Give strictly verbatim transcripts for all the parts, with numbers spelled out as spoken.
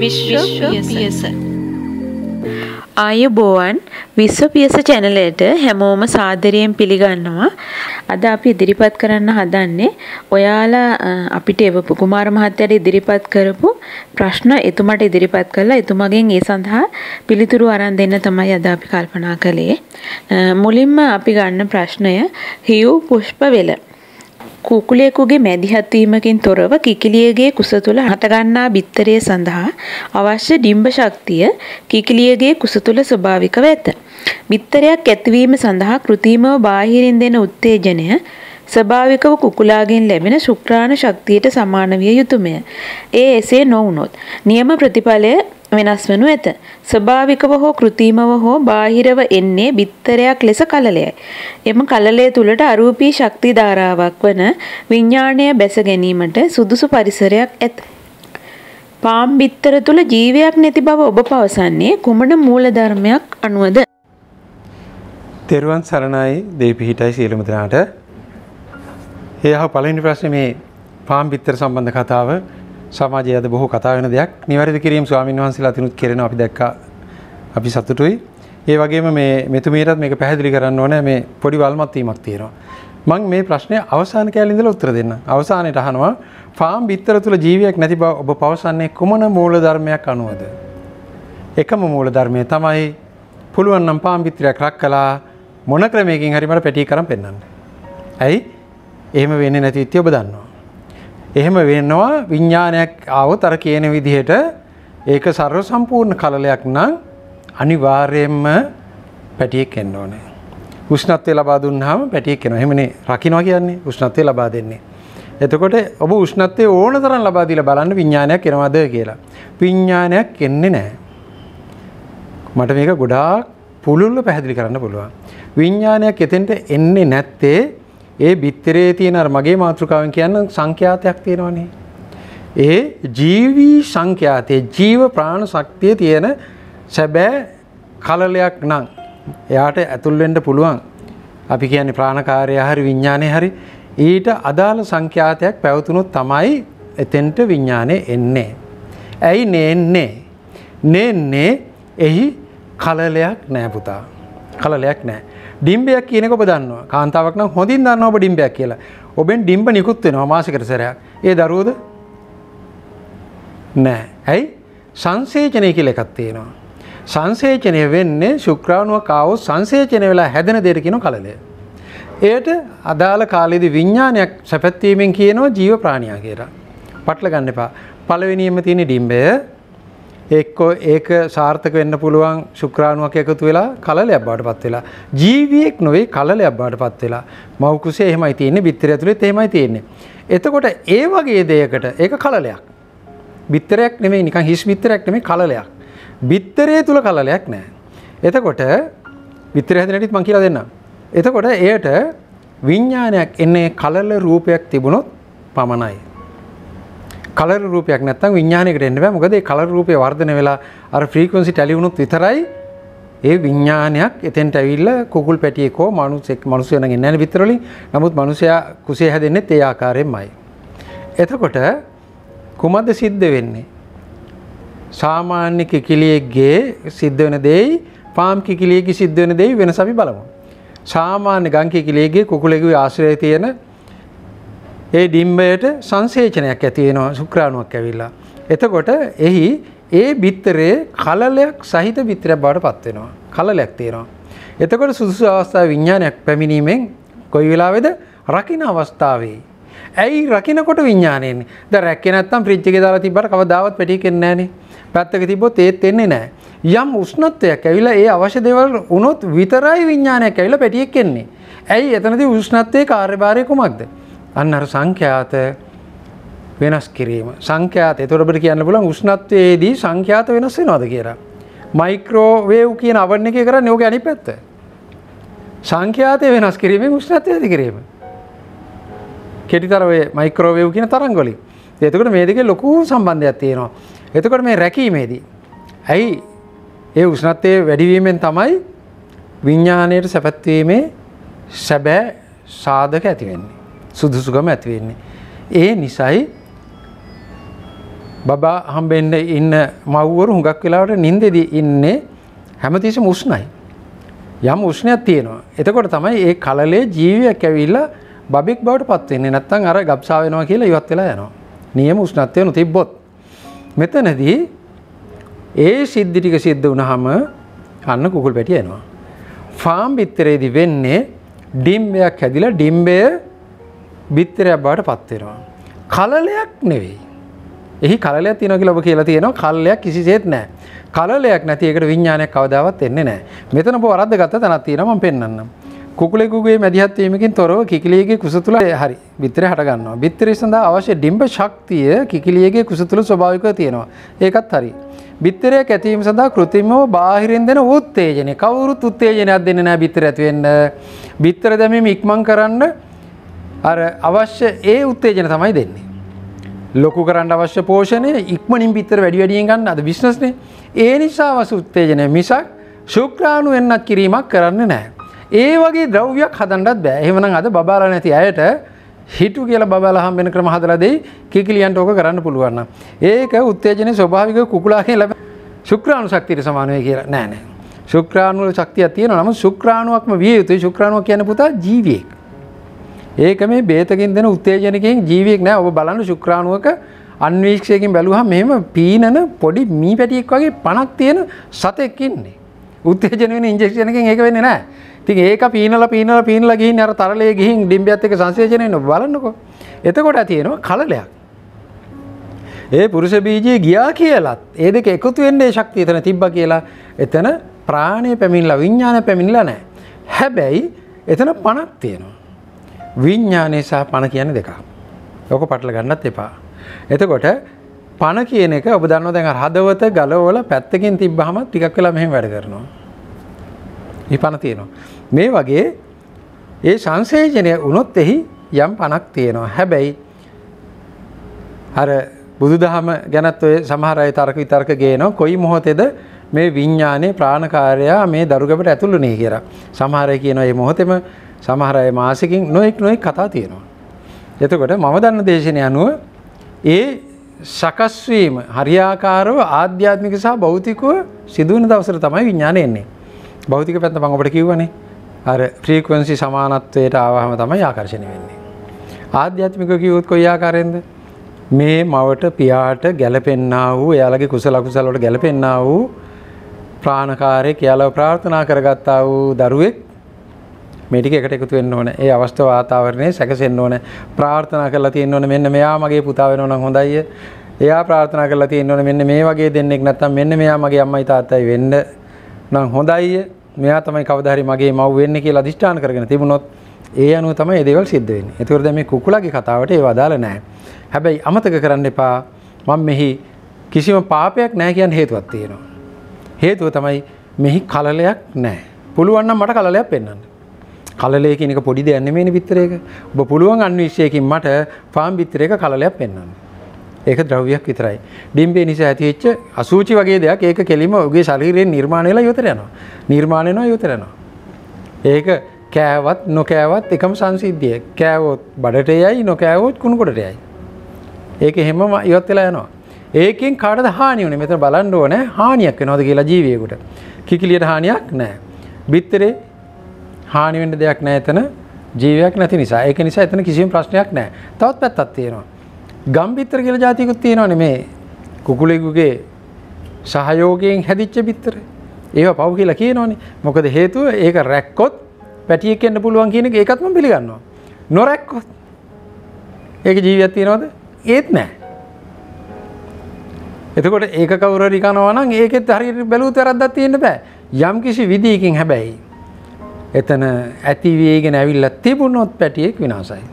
විශ්වපියස ආයුබෝවන් විශ්වපියස channel එකට හැමෝම සාදරයෙන් පිළිගන්නවා. අද අපි ඉදිරිපත් කරන්න හදන්නේ ඔයාලා අපිට එවපු කුමාර මහත්තයාට ඉදිරිපත් කරපු ප්‍රශ්න එතුමාට ඉදිරිපත් කළා. එතුමාගෙන් ඒ සඳහා පිළිතුරු අරන් දෙන්න තමයි අද අපි කල්පනා කළේ. මුලින්ම අපි ගන්න ප්‍රශ්නය හිව් පුෂ්ප වෙල. කුකුලෙකුගේ මැදිහත් වීමකින් තොරව කිකිලියගේ කුස තුල හට ගන්නා බිත්තරය සඳහා අවශ්‍ය ඩිම්බ ශක්තිය කිකිලියගේ කුස තුල ස්වභාවිකව ඇත. බිත්තරයක් ඇතිවීම සඳහා કૃතිමව බාහිරින් දෙන උත්තේජනය ස්වභාවිකව කුකුලාගෙන් ලැබෙන ශුක්‍රාණු ශක්තියට සමාන විය යුතුයමය. ඒ එසේ නොවුනොත් નિયම ප්‍රතිඵලය වෙනස් වනු ඇත. ස්වභාවිකව හෝ કૃතිමව හෝ බාහිරව එන්නේ බිත්තරයක් ලෙස කලලයයි. එම කලලය තුලට අරූපී ශක්ති ධාරාවක් වන විඥාණය බැස ගැනීමට සුදුසු පරිසරයක් ඇත. පාම් බිත්තර තුල ජීවයක් නැති බව ඔබ පවසන්නේ කුමන මූලධර්මයක් අනුවද? තෙරුවන් සරණයි. දීපිහිටයි සියලුම දෙනාට. එහා පළවෙනි ප්‍රශ්නේ මේ පාම් බිත්තර සම්බන්ධ කතාව. සමාජයේ අද බොහෝ කතා වෙන දෙයක්. නිවැරදි කිරීම ස්වාමීන් වහන්සේලා අතිනුත් කරනවා අපි දැක්කා. අපි සතුටුයි. ඒ වගේම මේ මෙතුමියටත් මේක පැහැදිලි කරන්න ඕනේ. මේ පොඩි වල්මත් වීමක් තියෙනවා. මම මේ ප්‍රශ්නේ අවසාන කැලේ ඉඳලා උත්තර දෙන්න. අවසානයේ අහනවා ෆාම් බිත්තර තුල ජීවියක් නැති බව ඔබ පවසන්නේ කුමන මූල ධර්මයක් අනුවද? එකම මූල ධර්මය තමයි පුළුවන් නම් ෆාම් බිත්තරයක් රක් කළා මොන ක්‍රමයකින් හරි මට පැටි කරන් පෙන්නන්න. ඇයි? එහෙම වෙන්නේ නැති ඉතින් ඔබ දන්නවා. එහෙම වෙනවා විඥානයක් આવොත් අර කියන විදිහට ඒක ਸਰව සම්පූර්ණ කලලයක් නම් අනිවාර්යයෙන්ම පැටියෙක් එන්න ඕනේ. උෂ්ණත්වය ලබා දුන්නාම පැටියෙක් එනවා. එහෙමනේ රකින්නවා කියන්නේ උෂ්ණත්වය ලබා දෙන්නේ. එතකොට ඔබ උෂ්ණත්වය ඕන තරම් ලබා දීලා බලන්න විඥානයක් එනවද කියලා. විඥානයක් එන්නේ නැහැ. මට මේක ගොඩාක් පුළුල්ව පැහැදිලි කරන්න පුළුවන්. විඥානයක් එතෙන්ට එන්නේ නැත්තේ ඒ බිත්තරේ තියෙන අර මගේ මාතෘකාවෙන් කියන සංඛ්‍යාතයක් තියෙනවනේ. ඒ ජීවි සංඛ්‍යාතේ ජීව ප්‍රාණ ශක්තිය තියෙන සැබෑ කලලයක් නම් එයාට ඇතුල් වෙන්න පුළුවන්. අපි කියන්නේ ප්‍රාණකාරය හරි විඥානේ හරි ඊට අදාළ සංඛ්‍යාතයක් පැවතුනොත් තමයි එතෙන්ට විඥානේ එන්නේ. ඇයි නෑන්නේ? නෑන්නේ එහි කලලයක් නෑ පුතා. කලලයක් නෑ. ඩිම්බයක් කියන එක ඔබ දන්නවා. කාන්තාවක් නම් හොඳින් දන්නවා ඔබ ඩිම්බයක් කියලා. ඔබෙන් ඩිම්බ නිකුත් වෙනවා මාසිකට සැරයක්. ඒ දරුවද? නෑ. ඇයි? සංසේචනය කියලා එකක් තියෙනවා. සංසේචනය වෙන්නේ ශුක්‍රාණුක ආව සංසේචන වෙලා හැදෙන දෙයට කියන කලලය. ඒට අදාළ කාලයේදී විඥානයක් සැපැත්වීමෙන් කියනවා ජීව ප්‍රාණියා කියලා. පටල ගන්න එපා. පළවෙනියෙන්ම තියෙන ඩිම්බය එක්කෝ ඒක සාර්ථක වෙන්න පුළුවන් ශුක්‍රාණුක එකතු වෙලා කලලයක් බාටපත් වෙලා ජීවියෙක් නොවේ කලලයක් බාටපත් වෙලා මව් කුසේ එහෙමයි තියෙන්නේ බිත්තරය ඇතුලේත් එහෙමයි තියෙන්නේ. එතකොට ඒ වගේ දෙයකට ඒක කලලයක්. බිත්තරයක් නෙමෙයි නිකන් හිස් බිත්තරයක් නෙමෙයි කලලයක්. බිත්තරය තුල කලලයක් නැහැ. එතකොට බිත්තරය හැදෙනටිත් මම කියලා දෙන්නම්. එතකොට එයට විඥානයක් එන්නේ කලල රූපයක් තිබුණොත් පමණයි. කලර රූපයක් නැත්නම් විඥානයකට එන්න බෑ. මොකද ඒ කලර රූපේ වර්ධනය වෙලා අර ෆ්‍රීකවෙන්සි ටැලි වුණොත් විතරයි ඒ විඥානයක් එතෙන්ට ඇවිල්ලා කුකුල් පැටියෙක් හෝ මනුස්සෙක් මනුස්සය නම් එන්නේ නැහැ විතර වලින්. නමුත් මනුස්සයා කුසේ හැදෙන්නෙත් ඒ ආකාරයෙන්මයි. එතකොට කුමද සිද්ධ වෙන්නේ? සාමාන්‍ය කිකිලියෙක්ගේ සිද්ධ වෙන දෙයි පාම් කිකිලියෙක්ගේ සිද්ධ වෙන දෙයි වෙනස අපි බලමු. සාමාන්‍ය ගම් කිකිලියෙක්ගේ කුකුලෙකුගේ ආශ්‍රයය තියෙන ඒ ඩිම්බයට සංසේචනයක් ඇති වෙනවා ශුක්‍රාණුවක් ඇවිල්ලා. එතකොට එහි ඒ බිත්තරේ කලලයක් සහිත බිත්තරයක් බවට පත් වෙනවා. කලලයක් තියෙනවා. එතකොට සුසුසු අවස්ථාවේ විඥානයක් පැමිණීමෙන් කොයි වෙලාවේද? රකින්න අවස්ථාවේ. ඇයි රකින්නකොට විඥානය එන්නේ? දැන් රැක්කේ නැත්තම් ෆ්‍රිජ් එකේ දාලා තිබ්බට කවදාවත් පැටියෙක් එන්නේ නැහනේ. පැත්තක තිබ්බොත් ඒත් එන්නේ නැහැ. යම් උෂ්ණත්වයක් ඇවිල්ලා ඒ අවශ්‍ය දේවල් වුණොත් විතරයි විඥානයක් ඇවිල්ලා පැටියෙක් එන්නේ. ඇයි එතනදී උෂ්ණත්වයේ කාර්යභාරය කුමක්ද? අන්න අර සංඛ්‍යාත වෙනස් කිරීම. සංඛ්‍යාත ඒතකොට අපිට කියන්න පුළුවන් උෂ්ණත්වයේදී සංඛ්‍යාත වෙනස් වෙනවද කියලා. මයික්‍රෝවේව් කියන oven එකේ කරන්නේ ඕකේ අනිත් පැත්ත. සංඛ්‍යාතය වෙනස් කිරීමෙන් උෂ්ණත්වය ඇති කිරීම. කෙටිතර ඔය මයික්‍රෝවේව් කියන තරංග වලින්. ඒතකොට මේ දෙකේ ලොකු සම්බන්ධයක් තියෙනවා. ඒතකොට මේ රැකීමේදී ඇයි ඒ උෂ්ණත්වයේ වැඩිවීමෙන් තමයි විඥාණයට සැපැත්වීමේ සැබෑ සාධක ඇති වෙන්නේ. සුදුසුකම ඇති වෙන්නේ. ඒ නිසයි බබා හම්බෙන්න ඉන්න මව්වරු හුඟක් වෙලාවට නිින්දෙදි ඉන්නේ හැමතිස්සෙම උෂ්ණයි. යම් උෂ්ණයක් තියෙනවා. එතකොට තමයි ඒ කලලේ ජීවියක් ඇවිල්ලා බබෙක් බවට පත් වෙන්නේ. නැත්නම් අර ගබ්සා වෙනවා කියලා ඉවත් වෙලා යනවා. නියම උෂ්ණත්වය නොතිබ්බොත්. මෙතනදී ඒ සිද්ධි ටික සිද්ධ වුණාම අන්න කුකුල් පැටිය එනවා. ෆාම් පිටරේදී වෙන්නේ ඩිම්බයක් හැදිලා ඩිම්බය පිටරයක් බවට පත් වෙනවා. කලලයක් නෙවෙයි. එහි කලලයක් තියෙනවා කියලා ඔබ කියලා තියෙනවා. කලලයක් කිසිසේත් නැහැ. කලලයක් නැති එකට විඥානයක් කවදාවත් එන්නේ නැහැ. මෙතන ඔබ වරද්ද ගත්ත තැනක් තියෙනවා මම පෙන්වන්නම්. කුකුලෙකුගේ මැදිහත් වීමකින් තොරව කිකිලියගේ කුස තුල හරි පිටරේ හට ගන්නවා. පිටරේ සඳහා අවශ්‍ය ඩිම්බ ශක්තිය කිකිලියගේ කුස තුල ස්වභාවිකව තියෙනවා. ඒකත් හරි. පිටරයක් ඇතිවීම සඳහා કૃතිමව බාහිරින් දෙන උත්තේජනය. කවුරුත් උත්තේජනයක් දෙන්නේ නැහැ පිටර ඇති වෙන්න. පිටර දැමීම ඉක්මන් කරන්න අර අවශ්‍ය ඒ උත්තේජන තමයි දෙන්නේ. ලොකු කරන්න අවශ්‍ය පෝෂණය ඉක්මනින් පිටර වැඩි වැඩියෙන් ගන්න අද බිස්නස් නේ. ඒ නිසා අවශ්‍ය උත්තේජනය මිසක් ශුක්‍රාණු වෙන්නක් කිරීමක් කරන්නේ නැහැ. ඒ වගේ ද්‍රව්‍යයක් හදන්නත් බෑ. එහෙමනම් අද බබාලා නැති අයට හිටු කියලා බබාලා හම් වෙන ක්‍රම හදලා දෙයි. කිකිලියන්ට ඕක කරන්න පුළුවන් නම්. ඒක උත්තේජනයේ ස්වභාවික කුකුලාගේ ලැබෙන ශුක්‍රාණු ශක්තියට සමාන වෙයි කියලා නෑ නෑ. ශුක්‍රාණු වල ශක්තියක් තියෙනවා. නමුත් ශුක්‍රාණුවක්ම විය යුතුයි. ශුක්‍රාණුව කියන්නේ පුතා ජීවියෙක්. ඒක මේ බේතකින් දෙන උත්තේජනකෙන් ජීවියෙක් නෑ. ඔබ බලන්න ශුක්‍රාණුවක අන්වීක්ෂයකින් බැලුවහම මෙහෙම පීනන පොඩි මී පැටියෙක් වගේ පණක් තියෙන සතෙක් ඉන්නේ. උත්තේජන වෙන ඉන්ජෙක්ෂනකින් ඒක වෙන්නේ නෑ. ඉතින් ඒක පීනලා පීනලා පීනලා ගිහින් අර තරලයේ ගිහින් ඩිම්බයත් එක්ක සංසේචනය වෙනවා. බලන්නකෝ. එතකොට තියෙනවා කලලයක්. ඒ පුරුෂ බීජය ගියා කියලත් ඒ දෙක එකතු වෙන්නේ ශක්තිය එතන තිබ්බා කියලා එතන ප්‍රාණය පැමිණලා විඥානය පැමිණලා නෑ. හැබැයි එතන පණක් තියෙනවා. විඥානය සහ පණ කියන්නේ දෙකක්. ඔක පටල ගන්නත් එපා. එතකොට පණ කියන එක ඔබ දන්නවා දැන් අර හදවත ගලවලා පැත්තකින් තිබ්බහම ටිකක් වෙලා මෙහෙම වැඩ කරනවා. මේ පණ තියෙනවා. මේ වගේ ඒ සංසේචනය වුණොත් එහි යම් පණක් තියෙනවා. හැබැයි අර බුදුදහම ගැනත් ඔය සමහර අය තර්ක විතර්ක ගේනවා. කොයි මොහොතේද මේ විඥානේ ප්‍රාණකාරයා මේ දරුගැබට ඇතුළුනේ කියලා. සමහර අය කියනවා මේ මොහොතේම සමහර අය මාසිකින් නොඑක් නොඑක් කතා තියෙනවා. එතකොට මම දන්න දේශනය අනුව ඒ සකස් වීම හරියාකාරව ආධ්‍යාත්මික සහ භෞතිකව සිදුවන දවසට තමයි විඥානය එන්නේ. භෞතික පැත්ත මම ඔබට කිව්වනේ. අර ෆ්‍රීකවෙන්සි සමානත්වයට ආවහම තමයි ආකර්ෂණය වෙන්නේ. ආධ්‍යාත්මිකව කිව්වොත් කොයි ආකාරයෙන්ද? මේ මවට පියාට ගැළපෙන්නා වූ එයාලගේ කුසල අකුසල වලට ගැළපෙන්නා වූ ප්‍රාණකාරයෙක් එයාලව ප්‍රාර්ථනා කරගත්තා වූ දරුවෙක් මේ ටික එකට එකතු වෙන්න ඕනේ. ඒ අවස්ථාව වාතාවරණය සැකසෙන්න ඕනේ. ප්‍රාර්ථනා කරලා තියෙන්න ඕනේ මෙන්න මෙයා මගේ පුතා වෙනවා නම් හොඳයි. එයා ප්‍රාර්ථනා කරලා තියෙන්න ඕනේ මෙන්න මේ වගේ දෙන්නෙක් නැත්තම් මෙන්න මෙයා මගේ අම්මයි තාත්තයි වෙන්න නම් හොඳයි. මෙයා තමයි කවදා හරි මගේ මව් වෙන්නේ කියලා අදිෂ්ඨාන කරගෙන තිබුණොත් ඒ අනුව තමයි මේ දේවල් සිද්ධ වෙන්නේ. ඒතකොට දැන් මේ කුකුලගේ කතාවට ඒව අදාළ නැහැ. හැබැයි අමතක කරන්න එපා මම මෙහි කිසිම පාපයක් නැහැ කියන හේතුවක් තියෙනවා. හේතුව තමයි මෙහි කලලයක් නැහැ. පුළුවන් නම් මට කලලයක් පෙන්වන්න. කලලය කියන එක පොඩි දෙයක් නෙමෙයිනේ පිටරේක. ඔබ පුළුවන් අන්වීක්ෂයකින් මට ෆාම් පිටරේක කලලයක් පෙන්වන්න. ඒක ද්‍රව්‍යයක් විතරයි. ඩිම්බේ නිසා ඇතිවෙච්ච අසුචි වගේ දෙයක් ඒක කෙලිම ඔහුගේ ශරීරයෙන් නිර්මාණය වෙලා යොතර යනවා. නිර්මාණය වෙනවා යොතර යනවා. ඒක කෑවත් නොකෑවත් එකම සංසිද්ධිය. කෑවොත් බඩට යයි නොකෑවොත් කුණු කොටට යයි. ඒක හැමම ඉවත් වෙලා යනවා. ඒකෙන් කාටද හානිය උනේ? මෙතන බලන්න ඕනේ හානියක් වෙනවද කියලා ජීවියෙකුට. කිකිලියට හානියක් නැහැ. පිටරේ හානි වෙන්න දෙයක් නැහැ එතන ජීවයක් නැති නිසා. ඒක නිසා එතන කිසිම ප්‍රශ්නයක් නැහැ. තවත් පැත්තක් තියෙනවා. ගම්බිත්තර කියලා જાතියකුත් තියෙනවානේ මේ කුකුලෙකුගේ සහයෝගයෙන් හැදිච්ච බිත්තර. ඒවා පව් කියලා කියනෝනේ. මොකද හේතුව ඒක රැක්කොත් පැටියෙක් වෙන්න පුළුවන් කියන එක ඒකත් මම පිළිගන්නවා. නොරැක්කොත් ඒක ජීවියක් තියනවද? ඒත් නැහැ. එතකොට ඒක කවුරු හරි කනවා නම් ඒකෙත් හරියට බැලුවත් වැරද්දක් තියෙන්න බෑ. යම් කිසි විදියකින් හැබැයි එතන ඇති වේගෙන ඇවිල්ලා තිබුණොත් පැටියෙක් විනාසයි.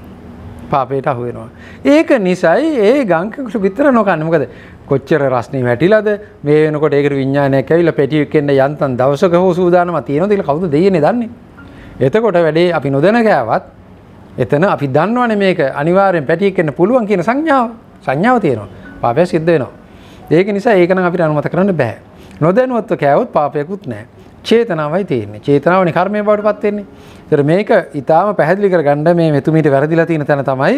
පාපයට අහු වෙනවා. ඒක නිසායි ඒ ගංකකට විතර නොකන්නේ. මොකද කොච්චර රස්නේ වැටිලාද මේ වෙනකොට ඒකට විඥානයක් ඇවිල්ලා පැටියෙක් වෙන්න යන්තම් දවසක හෝ සූදානම තියනවාද කියලා කවුද දෙයන්නේ දන්නේ. එතකොට වැඩේ අපි නොදැන ගෑවත් එතන අපි දන්නවනේ මේක අනිවාර්යෙන් පැටියෙක් වෙන්න පුළුවන් කියන සංඥාව. සංඥාව තියෙනවා. පාපය සිද්ධ වෙනවා. ඒක නිසා ඒක නම් අපිට අනුමත කරන්න බෑ. නොදැනුවත්ව කෑවොත් පාපයකුත් නැහැ. චේතනාවයි තියෙන්නේ. චේතනාවනේ කර්මය බවට පත් වෙන්නේ. ඒතර මේක ඊටාම පැහැදිලි කරගන්න මේ මෙතුමීට වැරදිලා තියෙන තැන තමයි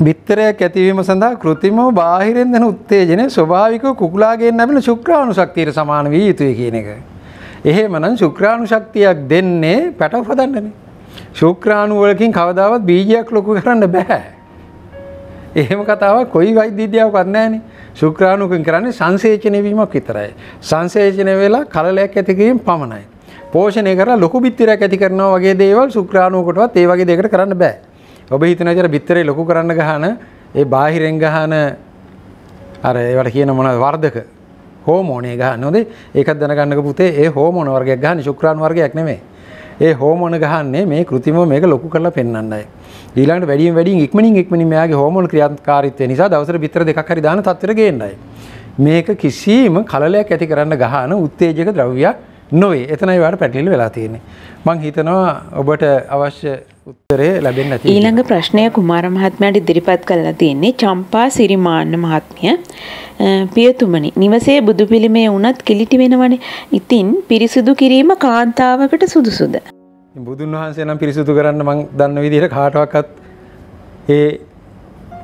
බිත්තරයක් ඇතිවීම සඳහා કૃතිම බාහිරින් දෙන උත්තේජනය ස්වභාවික කුකුලාගෙන් ලැබෙන ශුක්‍රාණුශක්තියට සමාන විය යුතුය කියන එක. එහෙමනම් ශුක්‍රාණුශක්තියක් දෙන්නේ පැටව හදන්නනේ. ශුක්‍රාණු වලකින් කවදාවත් බීජයක් ලොකු කරන්න බෑ. එහෙම කතාවක් කොයි වෛද්‍ය විද්‍යාවකවත් නැහැනේ. ශුක්‍රාණුකින් කරන්නේ සංසේචන වීමක් විතරයි. සංසේචන වෙලා කලලයක් ඇති කිරීම පමණයි. පෝෂණය කරලා ලොකු බිත්තරයක් ඇති කරනවා වගේ දේවල් ශුක්‍රාණුවකටවත් ඒ වගේ දෙයකට කරන්න බෑ. ඔබ හිතනවා කියලා බිත්තරේ ලොකු කරන්න ගහන ඒ බාහිරෙන් ගහන අර ඒවට කියන මොනවද වර්ධක හෝමෝන එක ගන්නවද ඒකත් දැනගන්නක පුතේ ඒ හෝමෝන වර්ගයක් ගන්න ශුක්‍රාණු වර්ගයක් නෙමෙයි ඒ හෝමෝන ගහන්නේ මේ કૃතිමව මේක ලොකු කරලා පෙන්වන්නයි ඊළඟට වැඩියෙන් වැඩියෙන් ඉක්මනින් ඉක්මනින් මෙයාගේ හෝමෝන ක්‍රියාකාරීත්වය නිසා දවසට බිත්තර දෙකක් හරි දාන තත්ත්වෙට ගේන්නයි මේක කිසිම කලලයක් ඇති කරන්න ගහන උත්තේජක ද්‍රව්‍යයක් නොවේ එතනයි වාට පැටලිලි වෙලා තියෙන්නේ මං හිතනවා ඔබට අවශ්‍ය උත්තරේ ලැබෙන්න ඇති ඊළඟ ප්‍රශ්නය කුමාර මහත්මයාට ඉදිරිපත් කරලා තියෙන්නේ චම්පා සිරිමාන්න මහත්මිය පියතුමනි නිවසේ බුදු පිළිමේ වුණත් කිලිටි වෙනවනේ ඉතින් පිරිසුදු කිරීම කාන්තාවකට සුදුසුද බුදුන් වහන්සේ නම් පිරිසුදු කරන්න මං දන්න විදිහට කාටවත් ඒ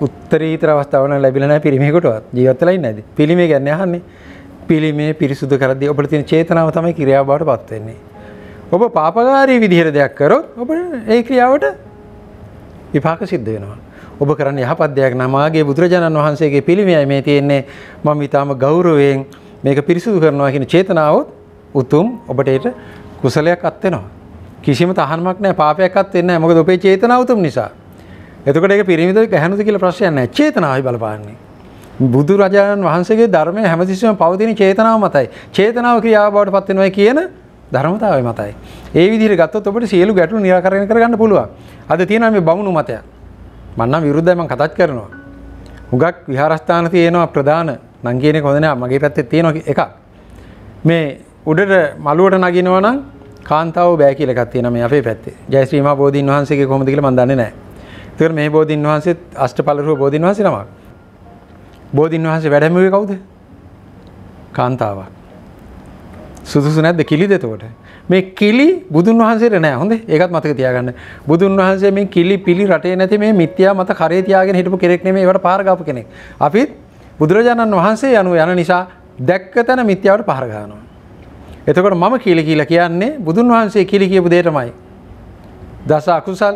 උත්තරීතර අවස්ථාව නම් ලැබිලා නැහැ පිරිමේකටවත් ජීවත් වෙලා ඉන්නේ නැද්ද පිළිමේ කියන්නේ අහන්නේ පිළිමේ පිරිසුදු කරද්දී ඔබට තියෙන චේතනාව තමයි ක්‍රියාව බවට පත් වෙන්නේ. ඔබ පාපකාරී විදිහට දෙයක් කරොත් ඔබට ඒ ක්‍රියාවට විපාක සිද්ධ වෙනවා. ඔබ කරන්නේ යහපත් දෙයක් නම් ආගේ බුදුරජාණන් වහන්සේගේ පිළිමයයි මේ තියෙන්නේ. මම ඊටාම ගෞරවයෙන් මේක පිරිසුදු කරනවා කියන චේතනාවොත් උතුම් ඔබට ඒට කුසලයක් අත් වෙනවා. කිසිම තහනමක් නැහැ පාපයක් අත් වෙන්නේ නැහැ. මොකද ඔබේ චේතනාව උතුම් නිසා. එතකොට ඒක පිරිමිද ගැහනුද කියලා ප්‍රශ්නයක් නැහැ. චේතනාවයි බලපාන්නේ. බුදුරජාණන් වහන්සේගේ ධර්මයේ හැමතිස්සෙම පවතින චේතනාව මතයි. චේතනාව ක්‍රියාව බවට පත් වෙනවා කියන ධර්මතාවය මතයි. ඒ විදිහට ගත්තොත් ඔබට සියලු ගැටලු निराකරණය කරගන්න පුළුවන්. අද තියෙනවා මේ බමුණු මතයක්. මම නම් විරුද්ධයි මම කතාත් කරනවා. හුඟක් විහාරස්ථාන තියෙනවා ප්‍රධාන නම් කියන එක හොඳ නෑ. මගේ පැත්තේ තියෙනවා එකක්. මේ උඩට මළුවට නගිනවා නම් කාන්තාව බෑ කියලා එකක් තියෙනවා මේ අපේ පැත්තේ. ජයශ්‍රී මහ බෝධීන් වහන්සේගේ කොහොමද කියලා මම දන්නේ නෑ. ඒතර මේ බෝධීන් වහන්සේත් අෂ්ටපලරුව බෝධීන් වහන්සේ නමක්. බෝධීන් වහන්සේ වැඩමවේ කවුද? කාන්තාවක්. සුදුසු නැද්ද කිලිද එතකොට? මේ කිලි බුදුන් වහන්සේට නෑ හොඳේ. ඒකත් මතක තියාගන්න. බුදුන් වහන්සේ මේ කිලි පිලි රටේ නැති මේ මිත්‍යා මත කරේ තියාගෙන හිටපු කෙනෙක් නෙමෙයි. ඒවට පාර ගාපු කෙනෙක්. අපිත් බුදුරජාණන් වහන්සේ යනු යන නිසා දැක්ක තැන මිත්‍යාවට පාර ගන්නවා. එතකොට මම කිලි කියලා කියන්නේ බුදුන් වහන්සේ කිලි කියපු දේ තමයි. දස අකුසල්,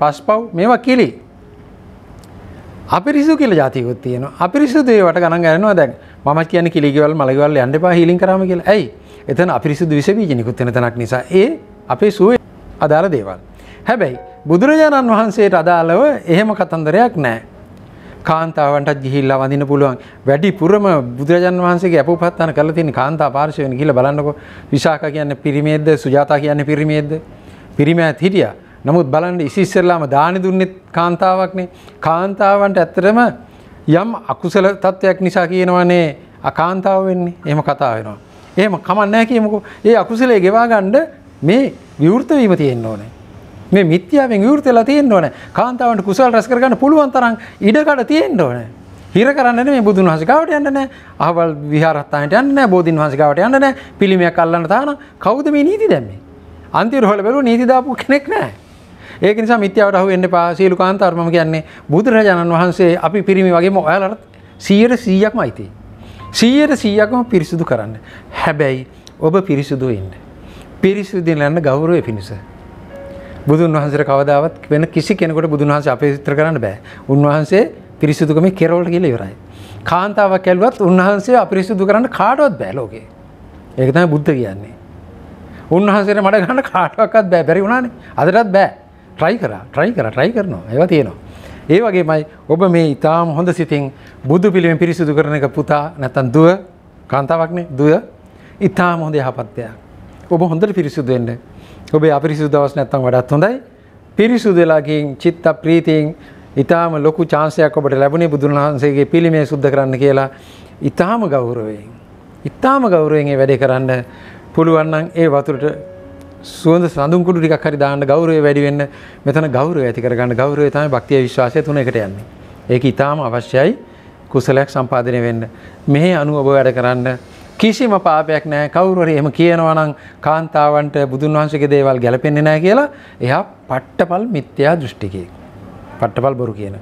පස්පව් මේවා කිලි. අපිරිසුදු කියලා જાතියකුත් තියෙනවා. අපිරිසුදු ඒවට ගණන් ගන්නවා දැන්. මම කියන්නේ කිලිගෙවල් මලගෙවල් යන්න එපා හීලින් කරාම කියලා. ඇයි? එතන අපිරිසුදු විස බීජ නිකුත් වෙන තැනක් නිසා ඒ අපේ සුවේ අදාළ දේවල්. හැබැයි බුදුරජාණන් වහන්සේට අදාළව එහෙම කතන්දරයක් නැහැ. කාන්තාවන්ටත් ගිහිල්ලා වඳින්න පුළුවන්. වැඩිපුරම බුදුරජාණන් වහන්සේගේ අපෝපහත්තාන කරලා තියෙන කාන්තා පාර්ශවය වෙන ගිහිල්ලා බලන්නකො. විශාඛා කියන්නේ පිරිමේද්ද, සුජාතා කියන්නේ පිරිමේද්ද? පිරිමෑත් හිටියා. නමුත් බලන්න ඉස්සෙල්ලාම දානි දුන්නෙත් කාන්තාවක්නේ. කාන්තාවන්ට ඇත්තටම යම් අකුසල තත්වයක් නිසා කියනවනේ අකාන්තාව වෙන්නේ. එහෙම කතා වෙනවා. එහෙම කමක් නැහැ කියමුකෝ. ඒ අකුසලයේ ගෙවා ගන්න මේ විවෘත වීම තියෙන්න ඕනේ. මේ මිත්‍යාවෙන් විවෘත වෙලා තියෙන්න ඕනේ. කාන්තාවන්ට කුසල රැස් කරගන්න පුළුවන් තරම් ඉඩකඩ තියෙන්න ඕනේ. හිර කරන්න නෙමෙයි බුදුන් වහන්සේ ගාවට යන්න නැහැ. අහවල් විහාරස්ථානයට යන්න නැහැ. බෝධින් වහන්සේ ගාවට යන්න නැහැ. පිළිමයක් අල්ලන්න තාන කවුද මේ නීති දැම්මේ? අන්තිමට හොල බැලුව නීති දාපු කෙනෙක් නැහැ. ඒක නිසා මිත්‍යාවට අහු වෙන්න එපා සීල කාන්තාවරු මම කියන්නේ බුදුරජාණන් වහන්සේ අපි පිරිමි වගේම ඔයාලට සීයට සීයක්ම අයිති. සීයට සීයක්ම පිරිසුදු කරන්න. හැබැයි ඔබ පිරිසුදු වෙන්න. පිරිසුදු වෙන්න ගෞරවය පිණිස. බුදුන් වහන්සේට කවදාවත් වෙන කිසි කෙනෙකුට බුදුන් වහන්සේ අපේක්ෂා කරන්න බෑ. උන්වහන්සේ පිරිසුදුකමේ කෙරවලට ගිහලා ඉවරයි. කාන්තාවක් ඇල්ලුවත් උන්වහන්සේ අපිරිසුදු කරන්න කාටවත් බෑ ලෝකේ. ඒක තමයි බුද්ධ කියන්නේ. උන්වහන්සේට මඩ ගන්න කාටවත් බෑ. බැරි වුණානේ. අදටත් බෑ. ට්‍රයි කරා ට්‍රයි කරා ට්‍රයි කරනවා ඒවා තියෙනවා ඒ වගේමයි ඔබ මේ ඊටාම හොඳ සිතින් බුදු පිළිමේ පිරිසුදු කරන එක පුතා නැත්තම් දුව කාන්තාවක්නේ දුව ඊටාම හොඳ යහපත්යක් ඔබ හොඳට පිරිසුදු වෙන්න ඔබේ අපිරිසුදු දවස් නැත්තම් වඩාත් හොඳයි පිරිසුදු වෙලා ගින් චිත්ත ප්‍රීතියෙන් ඊටාම ලොකු chance එකක් ඔබට ලැබුණේ බුදුන් වහන්සේගේ පිළිමේ සුද්ධ කරන්න කියලා ඊටාම ගෞරවයෙන් ඊටාම ගෞරවයෙන් මේ වැඩේ කරන්න පුළුවන් නම් ඒ වතුරට සුවඳ සඳුන් කුඩු ටිකක් හරි දාන්න ගෞරවය වැඩි වෙන්න මෙතන ගෞරවය ඇති කරගන්න ගෞරවය තමයි භක්තිය විශ්වාසය තුන එකට යන්නේ. ඒක ඊටාම අවශ්‍යයි කුසලයක් සම්පාදනය වෙන්න. මෙහි අනුව ඔබ වැඩ කරන්න කිසිම පාපයක් නැහැ. කවුරු හරි එහෙම කියනවා නම් කාන්තාවන්ට බුදුන් වහන්සේගේ දේවල් ගැලපෙන්නේ නැහැ කියලා එයා පට්ටපල් මිත්‍යා දෘෂ්ටිකයෙක්. පට්ටපල් බොරු කියන.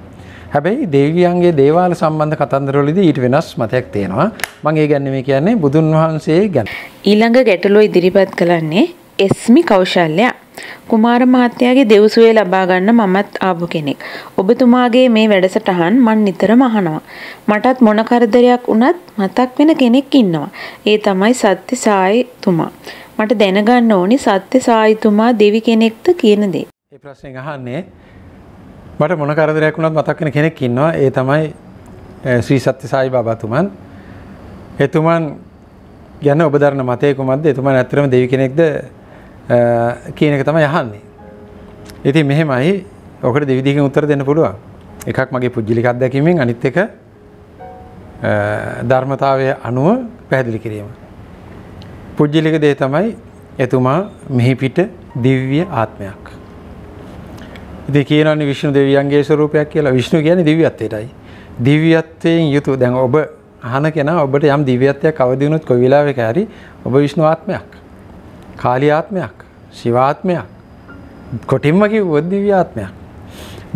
හැබැයි දෙවියන්ගේ දේවාල සම්බන්ධ කතන්දරවලදී ඊට වෙනස් මතයක් තියෙනවා. මම ඒ ගැන මේ කියන්නේ බුදුන් වහන්සේ ගැන. ඊළඟ ගැටලුව ඉදිරිපත් කළන්නේ එස්මි කෞශල්‍ය. කුමාර මහත්තයාගේ දෙව්සුවේ ලබා ගන්න මමත් ආපු කෙනෙක්. ඔබතුමාගේ මේ වැඩසටහන් මම නිතරම අහනවා. මටත් මොන කරදරයක් වුණත් මතක් වෙන කෙනෙක් ඉන්නවා. ඒ තමයි සත්‍ය සායිතුමා. මට දැනගන්න ඕනි සත්‍ය සායිතුමා දෙවි කෙනෙක්ද කියන දේ. මේ ප්‍රශ්නේ අහන්නේ මට මොන කරදරයක් වුණත් මතක් වෙන කෙනෙක් ඉන්නවා. ඒ තමයි ශ්‍රී සත්‍ය සායි බාබාතුමන්. එතුමන් ගැන ඔබ දරන මතය කොහොමද? එතුමන් ඇත්තටම දෙවි කෙනෙක්ද කියන එක තමයි අහන්නේ. ඉතින් මෙහෙමයි, ඔකට දෙවිදිහකින් උත්තර දෙන්න පුළුවන්. එකක් මගේ පුජ්‍යලික අත්දැකීමෙන්, අනිත් එක ධර්මතාවයේ අනුව පැහැදිලි කිරීම. පුජ්‍යලික දේ තමයි එතුමා මෙහි පිට දිව්‍ය ආත්මයක්. ඉතින් කියනවානේ විෂ්ණු දෙවියන්ගේ ස්වරූපයක් කියලා. විෂ්ණු කියන්නේ දිව්‍යත්වයටයි. දිව්‍යත්වයෙන් යුතු දැන් ඔබ අහන කෙනා ඔබට යම් දිව්‍යත්වයක් අවදි වුණොත් කොයි වෙලාවක හරි ඔබ විෂ්ණු ආත්මයක්, කාලි ආත්මයක්, ශිවාත්මයක්, කොටිම්ම කිව්වොත් දිව්‍ය ආත්මයක්.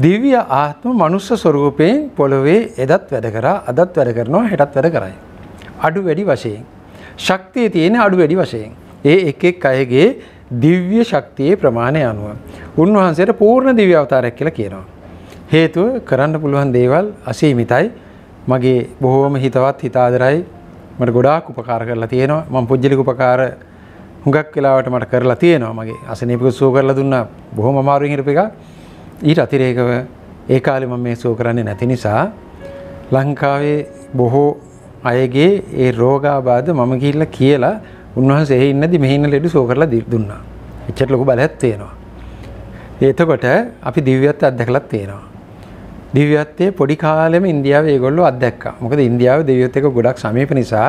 දිව්‍ය ආත්ම මනුෂ්‍ය ස්වරූපයෙන් පොළොවේ එදත් වැඩ කරා, අදත් වැඩ කරනවා, හෙටත් වැඩ කරයි. අඩු වැඩි වශයෙන් ශක්තිය තියෙන අඩු වැඩි වශයෙන් ඒ එක් එක් අයගේ දිව්‍ය ශක්තියේ ප්‍රමාණය අනුව උන්වහන්සේට පූර්ණ දිව්‍ය අවතාරයක් කියලා කියනවා. හේතුව කරන්න පුළුවන් දේවල් අසීමිතයි. මගේ බොහෝම හිතවත්, හිතාදරයි, මට ගොඩාක් උපකාර කරලා තියෙනවා. මම පුජ්‍යලික උපකාර හුඟක් වෙලාවට මට කරලා තියෙනවා. මගේ අසනීපක සුව කරලා දුන්නා, බොහොම අමාරුවෙන් හිටපු එක. ඊට අතිරේකව ඒ කාලේ මම මේ සුව කරන්නේ නැති නිසා ලංකාවේ බොහෝ අයගේ ඒ රෝගාබාධ මම කිහිල්ල කියලා උන්වහන්සේ එහෙ ඉන්නදී මෙහි ඉන්න ලෙඩ සුව කරලා දුන්නා. එච්චර ලොකු බලයක් තියෙනවා. එතකොට අපි දිව්‍යත්වය අත්දැකලා තියෙනවා. දිව්‍යත්වයේ පොඩි කාලෙම ඉන්දියාවේ ඒගොල්ලෝ අත්දැක්කා. මොකද ඉන්දියාවේ දිව්‍යත් එක්ක ගොඩක් සමීප නිසා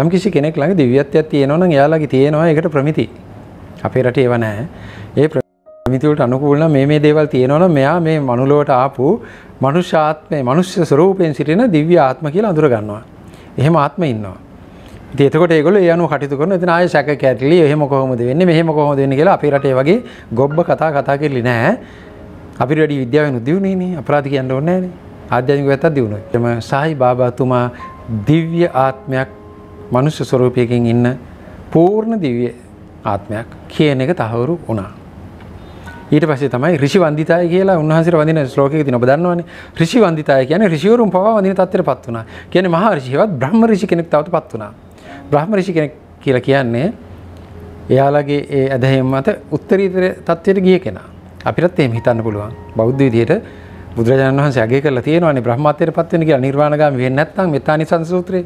යම් කිසි කෙනෙක් ළඟ දිව්‍යත්වයක් තියෙනවා නම් එයාලගේ තියෙනවා ඒකට ප්‍රමිති. අපේ රටේ ඒව නැහැ. ඒ ප්‍රමිති වලට අනුකූල නම් මේ මේ දේවල් තියෙනවා නම් මෙයා මේ මනුලොවට ආපු මනුෂ්‍ය ආත්මේ මනුෂ්‍ය ස්වරූපයෙන් සිටින දිව්‍ය ආත්ම කියලා අඳුර ගන්නවා. එහෙම ආත්ම ඉන්නවා. ඉතින් එතකොට ඒගොල්ලෝ ඒ අනුව කටයුතු කරනවා. එතන ආයෙ සැක කැටලි එහෙම කොහොමද වෙන්නේ, මෙහෙම කොහොමද වෙන්නේ කියලා අපේ රටේ වගේ ගොබ්බ කතා කතා කරලි නැහැ. අපිට වැඩි විද්‍යාවෙන් උදියුනේනේ, අපරාධ කියන්න ඕනේ නැහැනේ. ආධ්‍යාත්මික වැත්තක් දිනුනොයි. එතම සායි බාබාතුමා දිව්‍ය ආත්මයක් මනුෂ්‍ය ස්වරූපයකින් ඉන්න පූර්ණ දිව්‍ය ආත්මයක් කියන එක තහවුරු වුණා. ඊට පස්සේ තමයි ඍෂි වන්දිතය කියලා උන්වහන්සේට වඳින ශ්ලෝකයක තියෙන ඔබ දන්නවනේ. ඍෂි වන්දිතය කියන්නේ ඍෂිවරුන් පවා වඳින තත්ත්වයටපත් වුණා. කියන්නේ මහා ඍෂිවත් බ්‍රහ්ම ඍෂි කෙනෙක් තවටපත් වුණා. බ්‍රහ්ම ඍෂි කෙනෙක් කියලා කියන්නේ එයාලගේ ඒ ඇදහිම මත උත්තරීතර තත්ත්වයට ගිය කෙනා. අපිටත් එහෙම හිතන්න පුළුවන්. බෞද්ධ විදියට බුදුරජාණන් වහන්සේ අගය කරලා තියෙනවානේ බ්‍රහ්මත්වයටපත් වෙන කියලා. නිර්වාණගාමී වෙන්නේ නැත්නම් මෙත්තානිසංස සූත්‍රයේ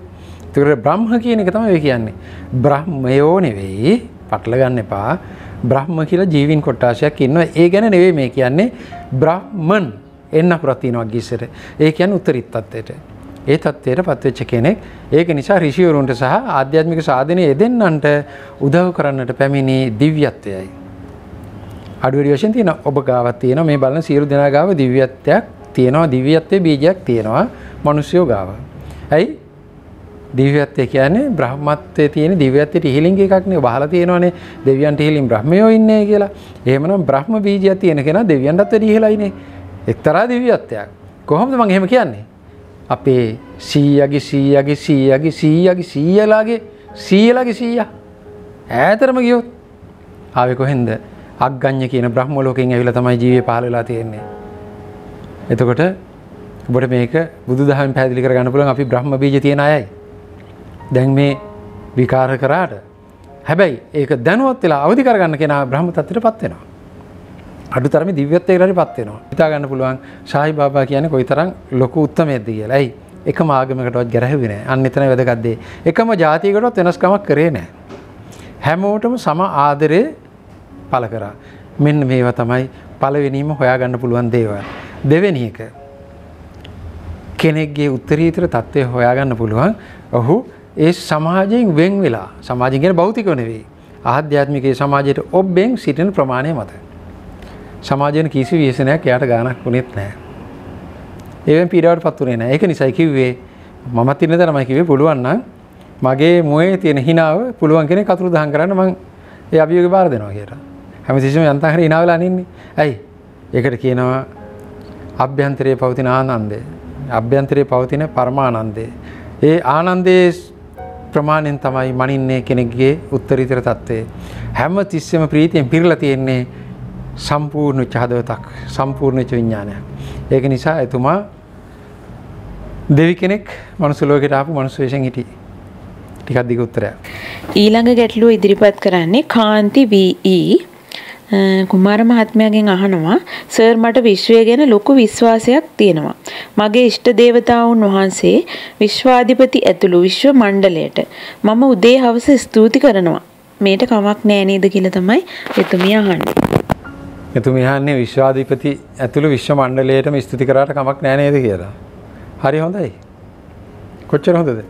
ඒකට බ්‍රහ්ම කියන එක තමයි ඔය කියන්නේ. බ්‍රහ්මයෝ නෙවෙයි, පටල ගන්න එපා. බ්‍රහ්ම කියලා ජීවින් කොටාශයක් ඉන්නවා. ඒ ගැන නෙවෙයි මේ කියන්නේ. බ්‍රහ්මන් එන්න කරා තිනවා ගිස්සර. ඒ කියන්නේ උත්තරීත තත්ත්වයට. ඒ තත්ත්වයටපත් වෙච්ච කෙනෙක්. ඒක නිසා ඍෂිවරුන්ට සහ ආධ්‍යාත්මික සාධනයේ යෙදෙන්නන්ට උදව් කරන්නට පැමිණි දිව්‍යත්වයයි. අඩුවඩි වශයෙන් තියෙන ඔබ ගාවක් තියෙනවා. මේ බලන සියලු දෙනා ගාව දිව්‍යත්වයක් තියෙනවා. දිව්‍යත්වයේ බීජයක් තියෙනවා මිනිස්සුයෝ ගාව. ඇයි? දිව්‍යත්වය කියන්නේ බ්‍රහ්මත්වයේ තියෙන දිව්‍යත්වයට ඉහිලින් එකක් නේ. බහලා තියෙනවානේ දෙවියන්ට ඉහිලින් බ්‍රහ්මයෝ ඉන්නේ කියලා. එහෙමනම් බ්‍රහ්ම බීජය තියෙන කෙනා දෙවියන්ටත් වැඩිය ඉහිලයිනේ. එක්තරා දිව්‍යත්වයක්. කොහොමද මම එහෙම කියන්නේ? අපේ සීයාගේ සීයාගේ සීයාගේ සීයාගේ සීයාලාගේ සීයාලාගේ සීයා ඈතරම ගියොත් ආවේ කොහෙන්ද? අග්ගඤ්ඤ කියන බ්‍රහ්ම ලෝකයෙන් ඇවිල්ලා තමයි ජීවේ පහළ වෙලා තියෙන්නේ. එතකොට ඔබට මේක බුදුදහමෙන් පැහැදිලි කරගන්න පුළුවන්. අපි බ්‍රහ්ම බීජ තියෙන අයයි. දැන් මේ විකාර කරාට හැබැයි ඒක දැනුවත් වෙලා අවදි කරගන්න කෙනා බ්‍රහ්ම තත්ත්වයටපත් වෙනවා. අඩුතරමේ දිව්‍යත්වයකට හරිපත් වෙනවා. හිතා ගන්න පුළුවන් සායි බාබා කියන්නේ කොයිතරම් ලොකු උත්මයක්ද කියලා. ඇයි? එකම ආගමකටවත් ගැරහුවේ නැහැ. අන්න එතන වැදගත් දේ. එකම ජාතියකටවත් වෙනස්කමක් කරේ නැහැ. හැමෝටම සම ආදරේ පළ කරා. මෙන්න මේවා තමයි පළවෙනිම හොයාගන්න පුළුවන් දේවල්. දෙවෙනි එක කෙනෙක්ගේ උත්තරීතර තත්ත්වය හොයාගන්න පුළුවන්. ඔහු ඒ සමාජයෙන් වෙන් වෙලා, සමාජය කියන්නේ භෞතිකව නෙවෙයි, ආධ්‍යාත්මිකයේ සමාජයට ඔබෙන් සිටින ප්‍රමාණය මත සමාජයෙන් කිසි ව්‍යසනයක් එයාට ගානක් වුණෙත් නැහැ. ඒවෙන් පීඩාවටපත් වුණේ නැහැ. ඒක නිසායි කිව්වේ මමත් ඉන්න තරමයි කිව්වේ පුළුවන් නම් මගේ මොයේ තියෙන හිනාව පුළුවන් කෙනෙක් අතුරු දහන් කරන්න මම ඒ අභියෝගේ බාර දෙනවා කියලා. හැමතිස්සෙම යන්තම් හරි hina වෙලා අනින්නේ. ඇයි? ඒකට කියනවා अभ्यंतरे पवतिन आनंदे अभ्यंतरे पवतिन परमानंदे ये आनंदे प्रमाणेन तमई मणिन्ने केनेकगे उत्तरीतर तत्वे හැම තිස්සෙම ප්‍රීතියෙන් පිරලා තියෙන්නේ සම්පූර්ණ චහදවතක් සම්පූර්ණ චිඥානයක්. ඒක නිසා එතුමා දෙවි කෙනෙක් මනුස්ස ලෝකයට ආපු මනුස්ස වෙෂෙන් හිටියේ. ටිකක් දිග උත්තරයක්. ඊළඟ ගැටලුව ඉදිරිපත් කරන්නේ කාන්ති වී කුමාර මහත්මයාගෙන් අහනවා සර් මට විශ්වය ගැන ලොකු විශ්වාසයක් තියෙනවා. මගේ ඉෂ්ට දේවතාවුන් වහන්සේ විශ්වාධිපති ඇතුළු විශ්ව මණ්ඩලයට මම උදේ හවස ස්තුති කරනවා. මේට කමක් නෑ නේද කියලා තමයි එතුමිය අහන්නේ. එතුමිය අහන්නේ විශ්වාධිපති ඇතුළු විශ්ව මණ්ඩලයටම ස්තුති කරාට කමක් නෑ නේද කියලා. හරි හොඳයි. කොච්චර හොඳද?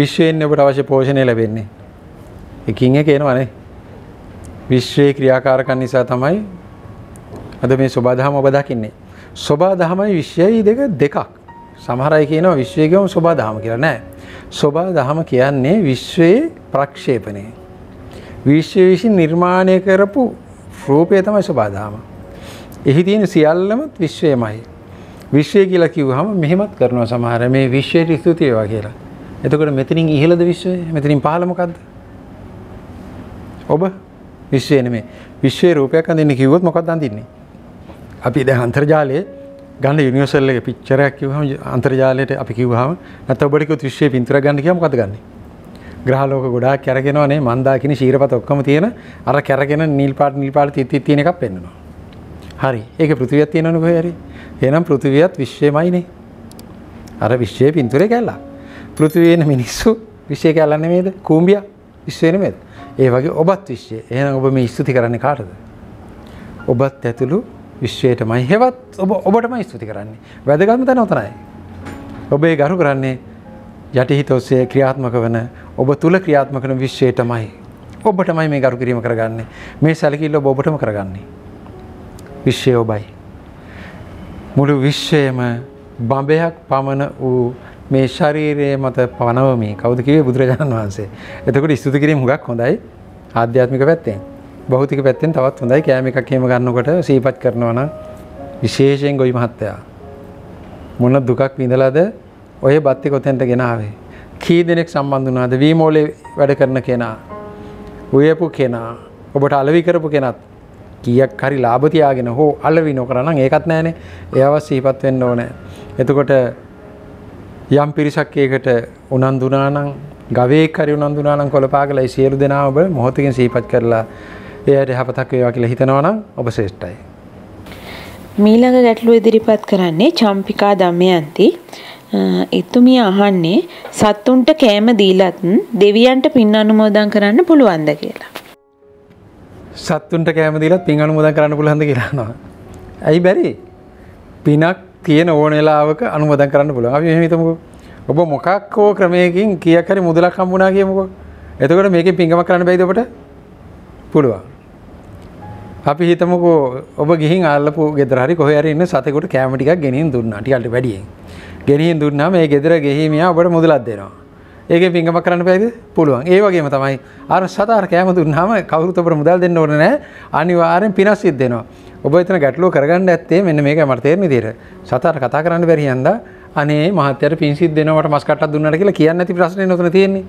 විශ්වයෙන් ඔබට අවශ්‍ය පෝෂණය ලැබෙන්නේ. එකින් එක එනවනේ. විශ්වයේ ක්‍රියාකාරකම් නිසා තමයි අද මේ සබදාහම ඔබ දකින්නේ. සබදාහමයි විශ්වයයි දෙක දෙකක්. සමහර අය කියනවා විශ්වය කියවම සබදාහම කියලා. නෑ. සබදාහම කියන්නේ විශ්වයේ ප්‍රක්ෂේපණය. විශ්වය විසින් නිර්මාණය කරපු රූපය තමයි සබදාහම. එහි තියෙන සියල්ලම විශ්වයමයි. විශ්වය කියලා කිව්වහම මෙහෙමත් කරනවා සමහර මේ විශ්වයට ස්තුති වේවා කියලා. එතකොට මෙතනින් ඉහළද විශ්වය? මෙතනින් පහළ මොකද්ද? ඔබ විශ්වය නෙමෙයි. විශ්වයේ රූපයක් අඳින්න කිව්වොත් මොකක්ද අඳින්නේ? අපි දැන් අන්තර්ජාලයේ ගන්න යුනිවර්සල් එකේ පිච්චරයක් කිව්වහම අන්තර්ජාලයට අපි කිව්වහම නැත්නම් ඔබට කිව්වොත් විශ්වයේ පින්තූරයක් ගන්න කිව්වම මොකද ගන්නෙ? ග්‍රහලෝක ගොඩාක් කැරගෙනවා නේ මන්දාකිනි ශීරපත ඔක්කොම තියෙන අර කැරගෙන නිල් පාට නිල් පාට තිත් තිත් තියෙන එකක් පෙන්නනවා. හරි. ඒක පෘථිවියක් තියෙනවනේ කොහේ හරි. එහෙනම් පෘථිවියත් විශ්වයමයිනේ. අර විශ්වයේ පින්තූරේ කැල්ලක්. පෘථිවියේ මිනිස්සු විශ්වයේ කැල්ල නෙමෙයිද? කූඹියා විශ්වයේ නෙමෙයිද? ඒ වගේ ඔබත් විශ්වයේ. එහෙනම් ඔබ මේ ස්තුති කරන්නේ කාටද? ඔබත් ඇතුළු විශ්වයටමයි. හෙවත් ඔබ ඔබටමයි ස්තුති කරන්නේ. වැදගත්ම තැන උතනයි. ඔබ ඒ ගරු කරන්නේ යටිහිත ඔස්සේ ක්‍රියාත්මක වන ඔබ තුල ක්‍රියාත්මක වන විශ්වයටමයි. ඔබටමයි මේ ගරු කිරීම කරගන්නේ. මේ සැලකිල්ල ඔබ ඔබටම කරගන්නේ. විශ්වය ඔබයි. මුළු විශ්වයම බඹයක් පමණ වූ මේ ශරීරයේ මත පනවමි. කවුද කිව්වේ? බුදුරජාණන් වහන්සේ. එතකොට ස්තුති කිරීම හුඟක් හොඳයි ආධ්‍යාත්මික පැත්තෙන්. භෞතික පැත්තෙන් තවත් හොඳයි. කෑම එකක් එහෙම ගන්නකොට සීපත් කරනවා නම් විශේෂයෙන් ගොවි මහත්තයා මොන දුකක් විඳලාද ඔය බත් එක ඔතෙන්ට ගෙන ආවේ. කී දෙනෙක් සම්බන්ධ වුණාද? වීමෝලේ වැඩ කරන කෙනා, උයපු කෙනා, ඔබට අලෙවි කරපු කෙනත් කීයක් හරි ලාභ තියාගෙන හෝ අලෙවි නොකරන නම් ඒකත් නැහනේ. ඒව සීපත් වෙන්න ඕනේ. එතකොට යම් පිරිසක් ඒකට උනන්දු වුණා නම්, ගවයෙක් හරි උනන්දු වුණා නම් කොළපාගලයි සියලු දෙනාම ඔබ මොහොතකින් සීපත් කරලා එයාට යහපතක් වේවා කියලා හිතනවා නම් ඔබ ශ්‍රේෂ්ඨයි. මීළඟ ගැටලුව ඉදිරිපත් කරන්නේ චම්පිකා දමයන්ති. එතුමිය අහන්නේ සත්තුන්ට කෑම දීලත් දෙවියන්ට පින් අනුමෝදන් කරන්න පුළුවන්ද කියලා. සත්තුන්ට කෑම දීලත් පින් අනුමෝදන් කරන්න පුළුවන්ද කියලා අහනවා. ඇයි බැරි? පිනක් තියෙන ඕන වෙලාවක අනුමෝදන් කරන්න පුළුවන්. අපි එහෙම හිතමුකෝ. ඔබ මොකක් හෝ ක්‍රමයකින් කීයක් හරි මුදලක් හම්බුණා කියමුකෝ. එතකොට මේකෙන් පින්කමක් කරන්න බැයිද ඔබට? පුළුවන්. අපි හිතමුකෝ ඔබ ගිහින් අල්ලපු ගෙදර හරි කොහේ හරි ඉන්න සතෙකුට කෑම ටිකක් ගෙනින් දුන්නා. ටිකක් වැඩියෙන්. ගෙනින් දුන්නාම ඒ ගෙදර ගෙහිමියා ඔබට මුදලක් දෙනවා. ඒකෙන් පින්කමක් කරන්න බැයිද? පුළුවන්. ඒ වගේම තමයි අර සතාට කෑම දුන්නාම කවුරුත් ඔබට මුදල් දෙන්න ඕනේ නැහැ. අනිවාර්යෙන් පිනක් සිද්ධ වෙනවා. ඔබ එතන ගැටලුව කරගන්න ඇත්තේ මෙන්න මේකයි මට තේරෙන විදිහට. සතාට කතා කරන්න බැරි හන්දා අනේ මහත්තයාට පින් සිද්ධ වෙනවා මට මස් කට්ටක් දුන්නාට කියලා කියන්නේ නැති ප්‍රශ්නේ නතර තියෙන්නේ.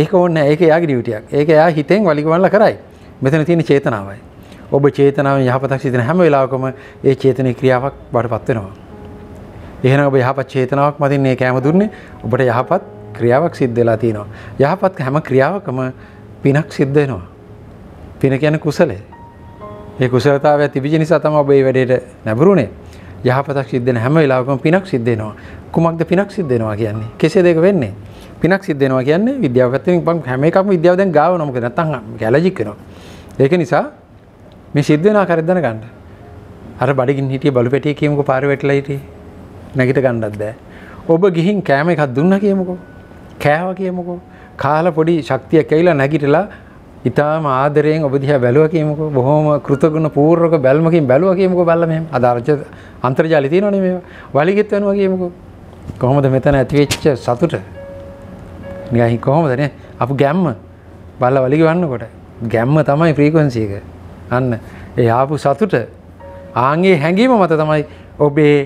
ඒක ඕනේ නැහැ. ඒක එයාගේ ඩියුටියක්. ඒක එයා හිතෙන් වලිගවන්නලා කරයි. මෙතන තියෙන චේතනාවයි. ඔබ චේතනාවෙන් යහපතක් සිදෙන හැම වෙලාවකම ඒ චේතනයේ ක්‍රියාවක් බඩපත් වෙනවා. එහෙනම් ඔබ යහපත් චේතනාවක් මතින් මේ කැම දුන්නේ ඔබට යහපත් ක්‍රියාවක් සිද්ධ වෙලා තියෙනවා. යහපත් හැම ක්‍රියාවකම පිනක් සිද්ධ වෙනවා. පින කියන්නේ කුසලය. ඒ කුසලතාවය තිබිච්ච නිසා තමයි ඔබ මේ වැඩේට නැඹුරුනේ. යහපතක් සිද්ධ වෙන හැම වෙලාවකම පිනක් සිද්ධ වෙනවා. කුමක්ද පිනක් සිද්ධ වෙනවා කියන්නේ? කෙසේද ඒක වෙන්නේ? පිනක් සිද්ධ වෙනවා කියන්නේ විද්‍යාව පැත්තෙන් මම හැම එකක්ම විද්‍යාව දැන් ගාවනවා. මොකද නැත්තම් ඇලර්ජික් වෙනවා. ඒක නිසා මේ සිද්ධ වෙන ආකාරය දැනගන්න. අර බඩගින්න හිටිය බලු පැටිය කියමුකෝ පාරේ වැටලා හිටියේ. නැගිට ගන්නත් බෑ. ඔබ ගිහින් කෑම එකක් දුන්නා කියමුකෝ. කෑවා කියමුකෝ. කාලා පොඩි ශක්තියක් ඇවිල්ලා නැගිටලා ඉතාලම ආදරයෙන් ඔබ දිහා බැලුවා කියමුකෝ. බොහොම කෘතගුණ පූර්වක බැල්මකින් බැලුවා කියමුකෝ. බැලලා මෙහෙම අදාළච අන්තර්ජාලය තියෙනවනේ මේවා. වලිගෙත් වෙනවා කියමුකෝ. කොහොමද මෙතන ඇති වෙච්ච සතුට? නිකන් කොහොමද නේ? අපු ගැම්ම බල්ලා වලි ගවන්නකොට ගැම්ම තමයි ෆ්‍රීකවෙන්සි එක. අන්න ඒ ආපු සතුට ආන්ගේ හැඟීම මත තමයි ඔබේ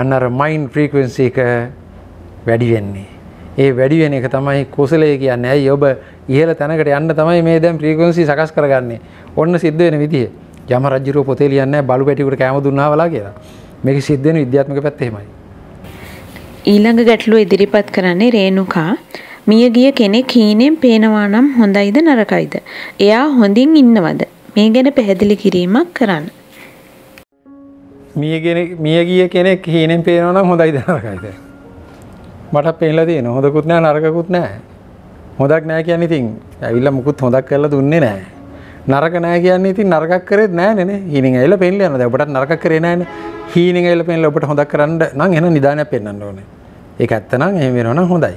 අන්නර මයින් ෆ්‍රීකවෙන්සි එක වැඩි වෙන්නේ. ඒ වැඩි වෙන එක තමයි කුසලය කියන්නේ. ඇයි ඔබ ඉහළ තැනකට යන්න තමයි මේ දැන් ෆ්‍රීකවෙන්සි සකස් කරගන්නේ. ඔන්න සිද්ධ වෙන විදිය. යම රජුරෝ පොතේ ලියන්නේ බලු පැටියකට කැම දුන්නා වලා කියලා. මේක සිද්ධ වෙන විද්‍යාත්මක පැත්ත එහෙමයි. ඊළඟ ගැටලුව ඉදිරිපත් කරන්නේ රේණුකා. මියගිය කෙනෙක් හීනෙන් පේනවා නම් හොඳයිද නරකයිද? එයා හොඳින් ඉන්නවද? මේ ගැන පැහැදිලි කිරීමක් කරන්න. මියගෙන මියගිය කෙනෙක් හීනෙන් පේනවා නම් හොඳයිද නරකයිද? මට පේලා තියෙනවා හොඳකුත් නෑ නරකකුත් නෑ. හොඳක් නෑ කියන්නේ ඉතින් ඇවිල්ලා මුකුත් හොඳක් කරලා දුන්නේ නෑ. නරක නෑ කියන්නේ ඉතින් නරකක් කරෙත් නෑනේ නේ. හීනෙන් ඇවිල්ලා පේන්න යනවා. දැන් ඔබටත් නරකක් කරේ නෑනේ. හීනෙන් ඇවිල්ලා පේන්න ඔබට හොඳක් කරන්න නම් එහෙනම් නිදානයක් පෙන්වන්න ඕනේ. ඒක ඇත්ත නම් එහෙම වෙනවා නම් හොඳයි.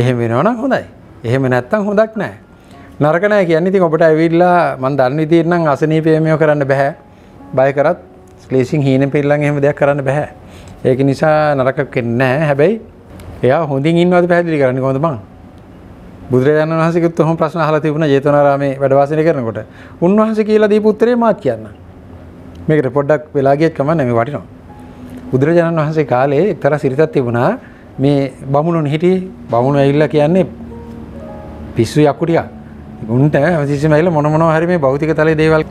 එහෙම වෙනවනම් හොඳයි. එහෙම නැත්තම් හොඳක් නැහැ. නරක නැහැ කියන්නේ ඉතින් ඔබට ඇවිල්ලා මම දන්න විදිහට නම් අසනීපේමියෝ කරන්න බෑ. බය කරත් ස්ලීසින් හීනෙන් පිළලන් එහෙම දෙයක් කරන්න බෑ. ඒක නිසා නරකක් වෙන්නේ නැහැ. හැබැයි එයා හොඳින් ඉන්නවද පැහැදිලි කරන්නේ කොහොමද මං? බුදුරජාණන් වහන්සේගෙත් උහුම ප්‍රශ්න අහලා තිබුණා ජේතවනාරාමේ වැඩ වාසය කරනකොට. උන්වහන්සේ කියලා දීපු උත්තරේ මාත් කියන්න. මේකට පොඩ්ඩක් වෙලා ගියත් කමන්නේ මේ වටිනවා. බුදුරජාණන් වහන්සේ කාලේ එක්තරා සිරිතක් තිබුණා. මේ බමුණුන් හිටියේ බමුණු ඇවිල්ලා කියන්නේ පිස්සු යකුටියා. උන්ට හැමතිස්සෙම ඇවිල්ලා මොන මොනවා හරි මේ භෞතික තලයේ දේවල්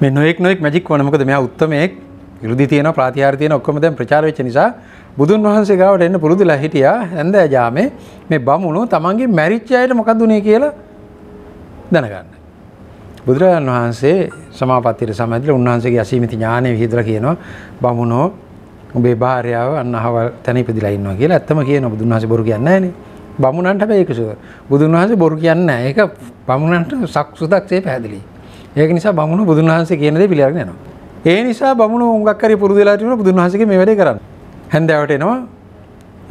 මේ නොඑක් නොඑක් මැජික් වන මොකද මෙයා උත්තමයෙක් විරුද්ධි තියෙනවා ප්‍රාතිහාර්ය තියෙනවා ඔක්කොම දැන් ප්‍රචාර වෙච්ච නිසා බුදුන් වහන්සේ ගාවට එන්න පුරුදුලා හිටියා. හැන්දෑ යාමේ මේ බමුණු තමන්ගේ මැරිච්ච අයට මොකද උනේ කියලා දැනගන්න. බුදුරජාණන් වහන්සේ සමාපත්තියට සමවැදලා උන්වහන්සේගේ අසීමිත ඥානය විහිදලා කියනවා බමුණෝ උඹේ භාර්යාව අන්නහවල් තැන ඉපදිලා ඉන්නවා කියලා. ඇත්තම කියනවා බුදුන් වහන්සේ බොරු කියන්නේ නැහනේ. බමුණන්ට හැබැයි ඒක සුවර්. බුදුන් වහන්සේ බොරු කියන්නේ නැහැ. ඒක බමුණන්ට සක්සුදක්සේ පැහැදිලි. ඒක නිසා බමුණු බුදුන් වහන්සේ කියන දේ පිළිඅරගෙන යනවා. ඒ නිසා බමුණු උංගක් හරි පුරුදු වෙලා තිබුණා බුදුන් වහන්සේගේ මේ වැඩේ කරන්න. හැන්දෑවට එනවා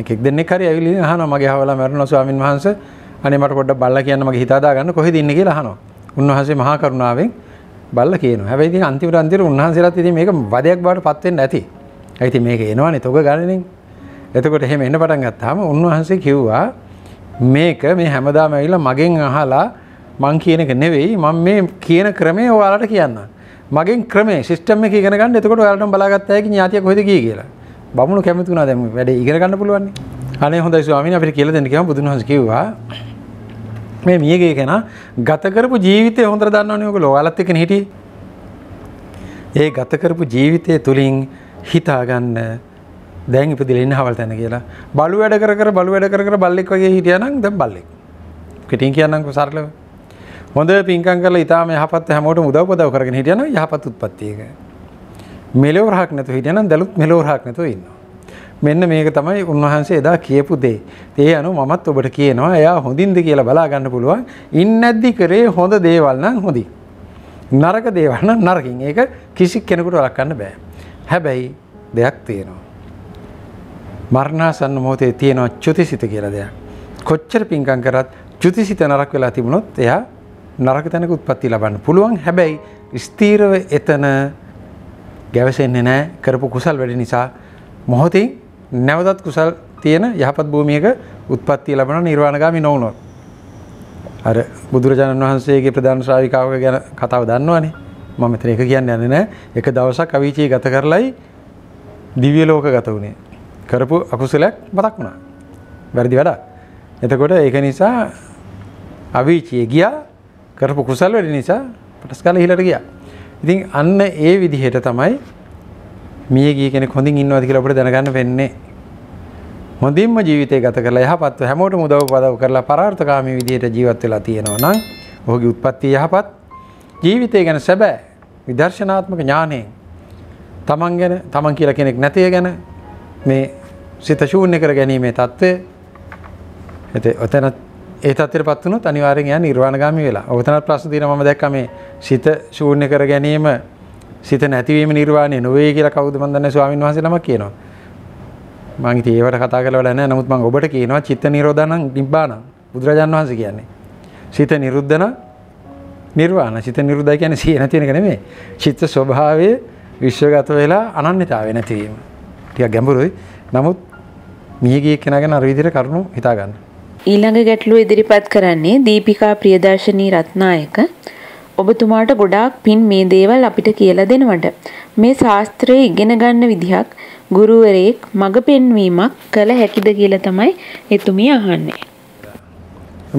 එකෙක් දෙන්නෙක් හරි ඇවිල්ලා අහනවා මගේ අහවලා මැරුණා ස්වාමින් වහන්සේ. අනේ මට පොඩ්ඩක් බලලා කියන්න මගේ හිත හදා ගන්න කොහෙද ඉන්නේ කියලා අහනවා. උන්වහන්සේ මහා කරුණාවෙන් බලලා කියනවා. හැබැයි ඉතින් අන්තිමට අන්තිමට උන්වහන්සේලාත් ඉතින් මේක වදයක් බවට පත් වෙන්න ඇති. ඇයිති මේක එනවනේ තොග ගණනෙන්. එතකොට එහෙම එන පටන් ගත්තාම උන්වහන්සේ කිව්වා මේක මේ හැමදාම ඇවිල්ලා මගෙන් අහලා මං කියන එක නෙවෙයි මම මේ කියන ක්‍රමේ ඔයාලට කියන්නම්. මගෙන් ක්‍රමේ සිස්ටම් එක ඉගෙන ගන්න. එතකොට ඔයාලටම බලාගත්ත අයගේ ඥාතිය කොහෙද ගියේ කියලා. බමුණු කැමති වුණා දැන් වැඩේ ඉගෙන ගන්න පුළුවන් නේ. අනේ හොඳයි ස්වාමීනි අපිට කියලා දෙන්න කියම බුදුන් වහන්සේ කිව්වා මේ මියගේ කෙනා ගත කරපු ජීවිතය හොඳට දන්නවනේ ඔයගොල්ලෝ. ඔයාලත් එක්කනේ හිටියේ. ඒ ගත කරපු ජීවිතය තුලින් හිතාගන්න දැන් ඉපදිලා ඉන්න හවල් තැන කියලා. බලු වැඩ කර කර බලු වැඩ කර කර බල්ලෙක් වගේ හිටියා නම් දැන් බල්ලෙක්. කෙටින් කියන්නම්කෝ සරලව. හොඳ පිංකම් කරලා ඊටාම යහපත් හැමෝටම උදව් උපදව් කරගෙන හිටියා නම් යහපත් උත්පත්ති එක. මෙලෝ රහක් නැතුව හිටියා නම් දැලුත් මෙලෝ රහක් නැතුව ඉන්නවා. මෙන්න මේක තමයි උන්වහන්සේ එදා කියපු දේ. ඒ අනුව මමත් ඔබට කියනවා එයා හොඳින්ද කියලා බලා ගන්න පුළුවන්. ඉන්නේ නැද්දි කරේ හොඳ දේවල් නම් හොඳින්. නරක දේවල් නම් නරකින්. ඒක කිසි කෙනෙකුට වළක්වන්න බෑ. හැබැයි දෙයක් තියෙනවා. මරණාසන්න මොහොතේ තියෙනවා චුතිසිත කියලා දෙයක්. කොච්චර පිංකම් කරත් චුතිසිත නරක වෙලා තිබුණොත් එයා නරක තැනක උත්පත්ති ලබන්න පුළුවන්. හැබැයි ස්ථීරව එතන ගැවසෙන්නේ නැහැ. කරපු කුසල් වැඩි නිසා මොහොතින් නැවතත් කුසල් තියෙන යහපත් භූමියක උත්පත්ති ලැබෙනවා නිර්වාණගාමී නොවුනොත්. අර බුදුරජාණන් වහන්සේගේ ප්‍රධාන ශ්‍රාවිකාවක ගැන කතාව දන්නවනේ. මම මෙතන එක කියන්න යන්නේ නැහැ. එක දවසක් අවීචී ගත කරලයි දිව්‍ය ලෝක ගත වුණේ. කරපු අකුසලයක් මතක් වුණා. වැරදි වැඩක්. එතකොට ඒක නිසා අවීචී ගියා කරපු කුසල වැඩි නිසා පටස්කාල ඉහළට ගියා. ඉතින් අන්න ඒ විදිහට තමයි මිය ගිය කෙනෙක් හොඳින් ඉන්නවද කියලා අපිට දැනගන්න වෙන්නේ. හොඳින්ම ජීවිතය ගත කරලා යහපත්ව හැමෝටම උදව් උපදව් කරලා පරාර්ථකාමී විදිහට ජීවත් වෙලා තියෙනවා නම් ඔහුගේ උත්පත්ති යහපත්. ජීවිතය ගැන සැබෑ විදර්ශනාත්මක ඥානයෙන් තමන් ගැන තමන් කියලා කෙනෙක් නැතිය ගැන මේ සිත ශූන්‍ය කර ගැනීමේ தත්ත්වය එතෙ ඔතන ඒ தත්ත්වයටපත් වුණොත් අනිවාර්යෙන් යන නිර්වාණගාමී වෙලා. ඔතනත් ප්‍රශ්න තියෙනවා මම දැක්කා මේ සිත ශූන්‍ය කර ගැනීම සිත නැතිවීම නිර්වාණය නොවේ කියලා කවුද මන් දන්නේ ස්වාමින් වහන්සේ ළමක් කියනවා. මම ඉතින් ඒවට කතා කරලා වැඩ නැහැ. නමුත් මම ඔබට කියනවා චිත්ත නිරෝධානං නිබ්බානං බුදුරජාන් වහන්සේ කියන්නේ. සිත නිරුද්ධ නම් නිර්වාණ. චිත්ත නිරුද්ධයි කියන්නේ සිය නැති වෙන එක නෙමෙයි. චිත්ත ස්වභාවය විශ්වගත වෙලා අනන්‍යතාවය නැතිවීම. ටිකක් ගැඹුරුයි. නමුත් මියගිය කෙනා ගැන අර විදිහට කරුණු හිතා ගන්න. ඊළඟ ගැටලුව ඉදිරිපත් කරන්නේ දීපිකා ප්‍රියදර්ශනී රත්නායක. ඔබතුමාට ගොඩාක් පින් මේ දේවල් අපිට කියලා දෙනවට. මේ ශාස්ත්‍රයේ ඉගෙන ගන්න විදිහක් ගුරුවරයෙක් මඟ පෙන්වීමක් කළ හැකිද කියලා තමයි එතුමිය අහන්නේ.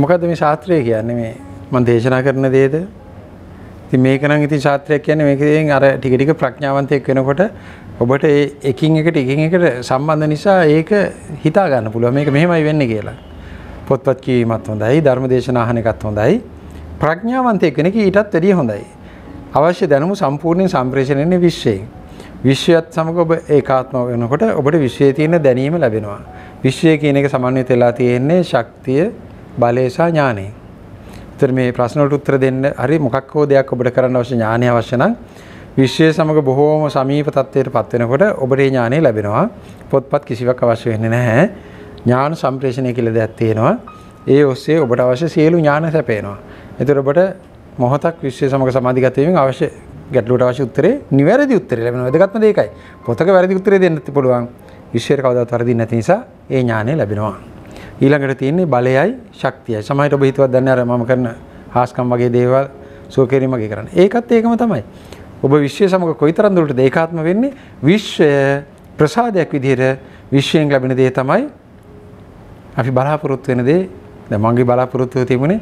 මොකද මේ ශාස්ත්‍රය කියන්නේ මේ මම දේශනා කරන දෙයද? ඉතින් මේක නම් ඉතින් ශාස්ත්‍රයක් කියන්නේ මේකෙන් අර ටික ටික ප්‍රඥාවන්තයෙක් වෙනකොට ඔබට ඒ එකින් එකට එකින් එකට සම්බන්ධ නිසා ඒක හිතා ගන්න පුළුවන් මේක මෙහෙමයි වෙන්නේ කියලා. පොත්පත් කියවීමත් හොඳයි, ධර්ම දේශනා අහන එකත් හොඳයි. ප්‍රඥාවන්තයෙක් වෙන එක ඊටත් වැඩිය හොඳයි. අවශ්‍ය දැනුම සම්පූර්ණයෙන් සම්ප්‍රේෂණය වෙන්නේ විශ්වයෙන්. විශ්වයත් සමග ඔබ ඒකාත්ම වෙනකොට ඔබට විශ්වයේ තියෙන දැනීම ලැබෙනවා. විශ්වය කියන එක සමන්විත වෙලා තියෙන්නේ ශක්තිය, බලය සහ ඥානය. ඒතර මේ ප්‍රශ්න වලට උත්තර දෙන්න හරි මොකක් හෝ දෙයක් ඔබට කරන්න අවශ්‍ය ඥානය අවශ්‍ය නම් විශ්වය සමග බොහෝම සමීප තත්ත්වයකටපත් වෙනකොට ඔබට ඒ ඥානය ලැබෙනවා. පොත්පත් කිසිවක් අවශ්‍ය වෙන්නේ නැහැ. ඥාන සම්ප්‍රේෂණය කියලා දෙයක් තියෙනවා. ඒ ඔස්සේ ඔබට අවශ්‍ය සියලු ඥාන සැපේනවා. ඒතර ඔබට මොහොතක් විශ්වය සමග සමාධිගත වීමෙන් අවශ්‍ය ගැටලුවට අවශ්‍ය උත්තරේ නිවැරදි උත්තරේ ලැබෙනවා. වැදගත්ම දේ ඒකයි. පොතක වැරදි උත්තරේ දෙන්න පුළුවන්. විශ්වයට කවදාවත් වැරදින්නේ නැති නිසා ඒ ඥානය ලැබෙනවා. ඊළඟට තියෙන්නේ බලයයි ශක්තියයි. සමහරවිට ඔබ හිතුවත් දන්නේ අර මම කරන හාස්කම් වගේ දේවල් සෝකේරීම් වගේ කරන්නේ. ඒකත් ඒකම තමයි. ඔබ විශ්වය සමග කොයිතරම් දුරට ඒකාත්ම වෙන්නේ විශ්වය ප්‍රසාදයක් විදිහට විශ්වයෙන් ලැබෙන දේ තමයි අපි බලාපොරොත්තු වෙන දේ. දැන් මගේ බලාපොරොත්තුව තිබුණේ